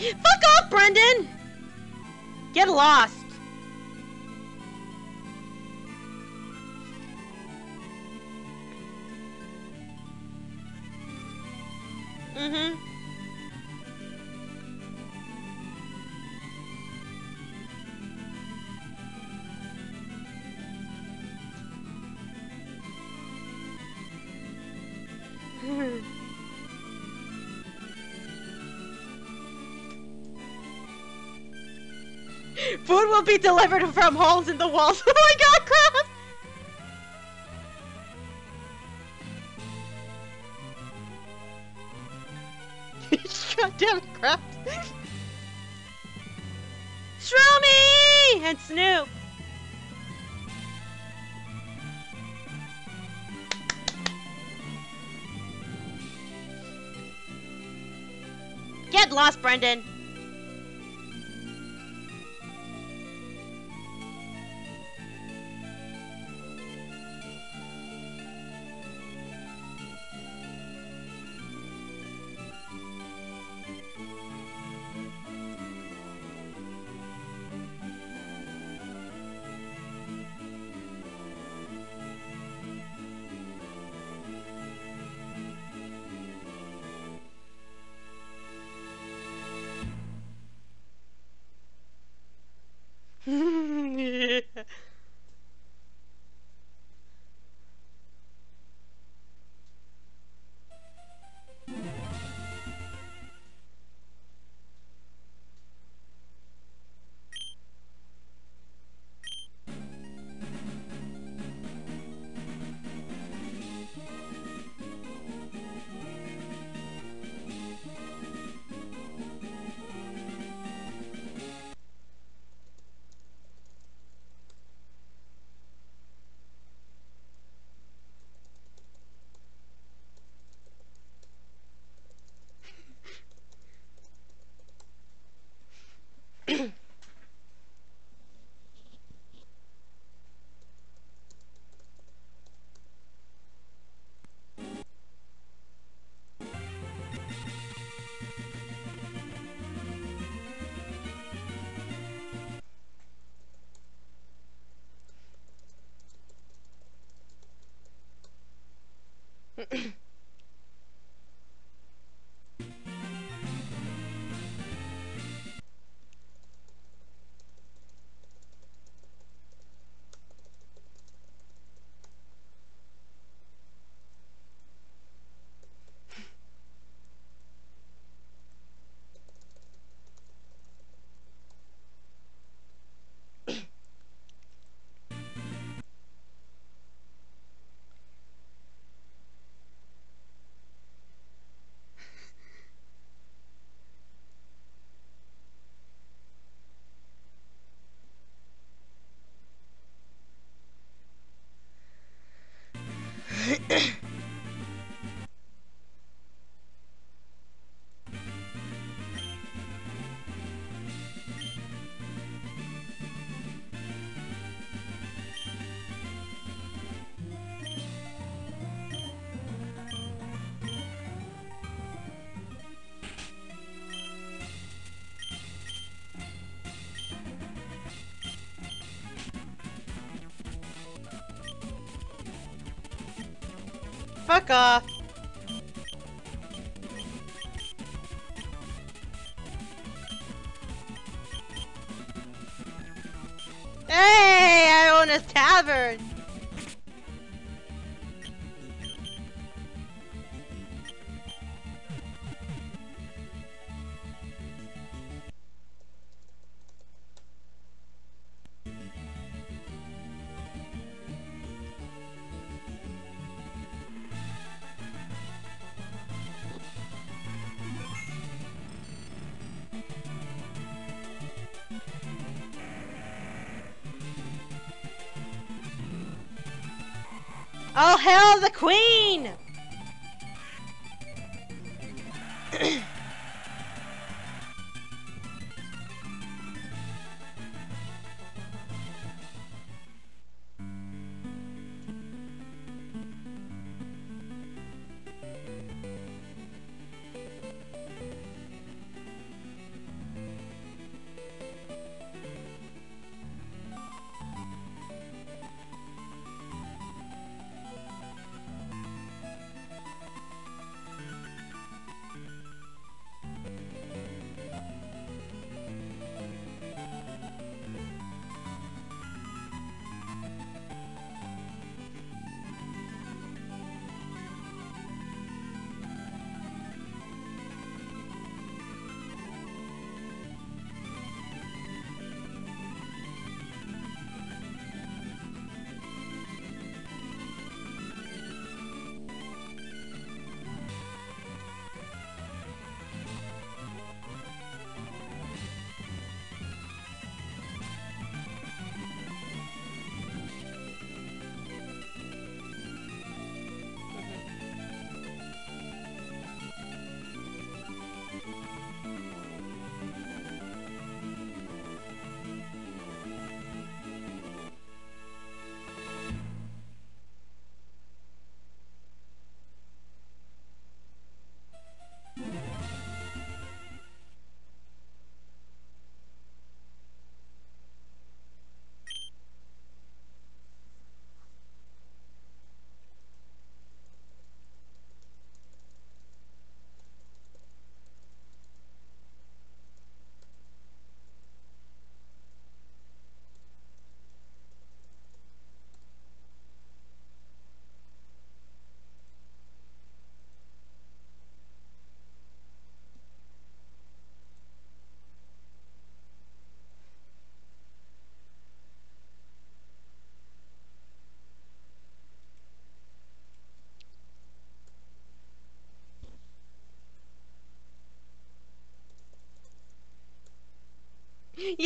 Fuck off, Brendan! Get lost. Mm-hmm. Food will be delivered from holes in the walls. Oh my god, crap! Goddamn crap! Shroomy! And Snoop! Get lost, Brendan! Fuck off! Hey! I own a tavern! Oh, hell, the queen!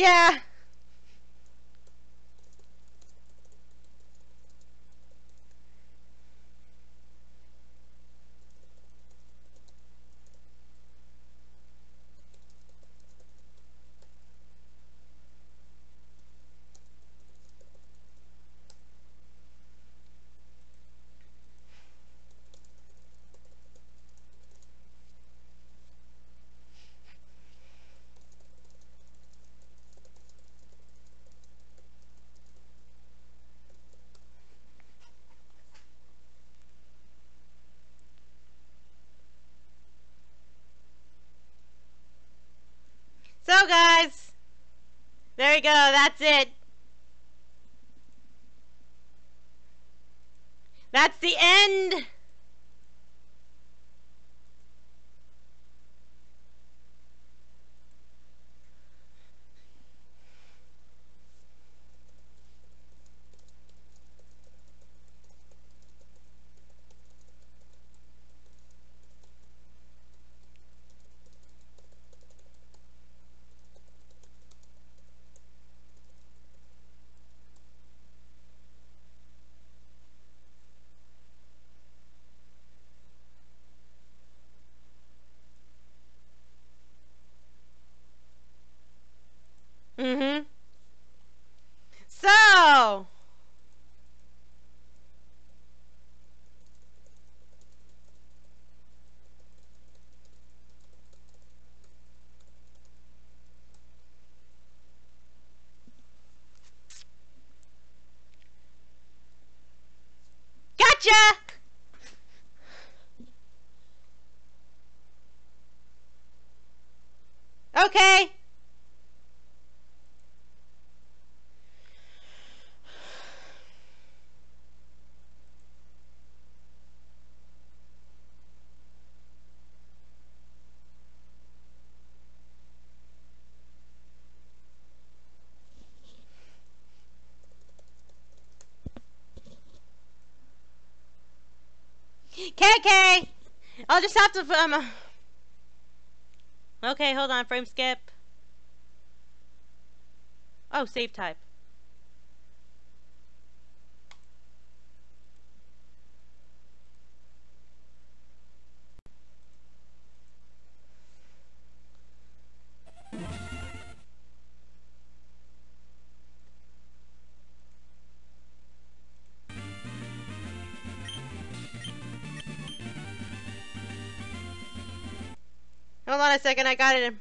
Yeah! So guys, there you go, that's it. That's the end. So, gotcha. Okay. KK! I'll just have to, okay, hold on, frame skip. Oh, save type. Hold on a second, I got it in.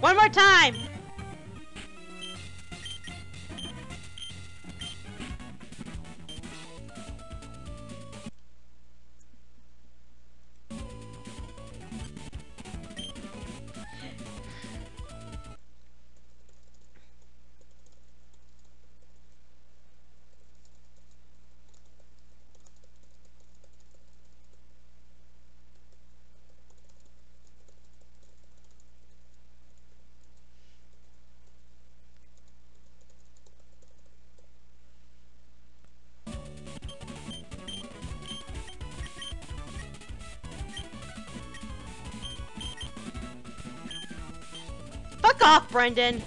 One more time! Fuck off, Brendan.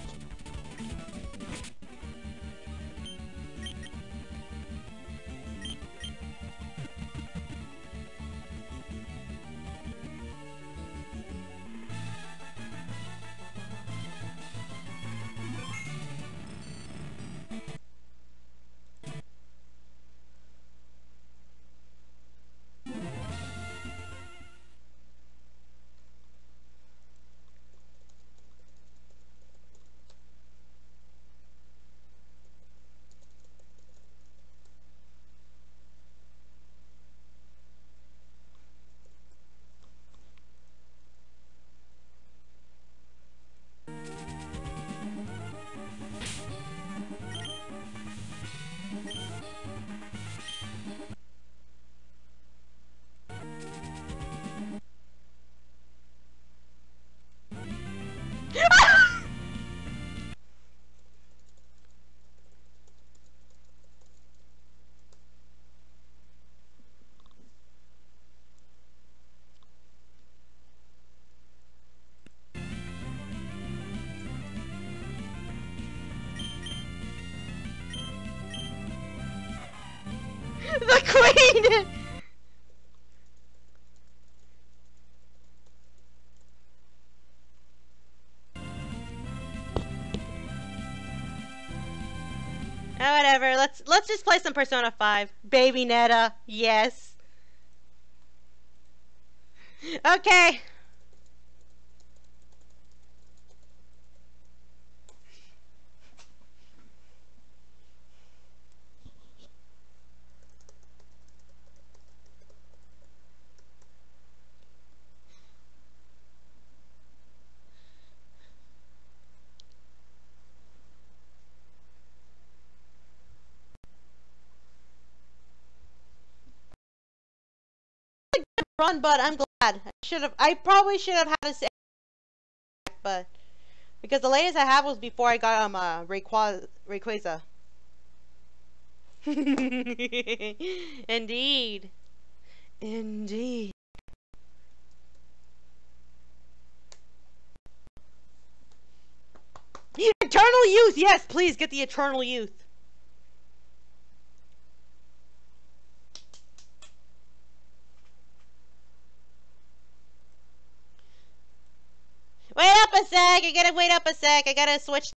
The queen! Oh, whatever. Let's just play some Persona 5. Bayonetta, yes. Okay. run, but I'm glad. I probably should have had a save, but because the latest I have was before I got Rayquaza. Indeed. Indeed. The eternal youth! Yes, please get the eternal youth. Wait up a sec! I gotta switch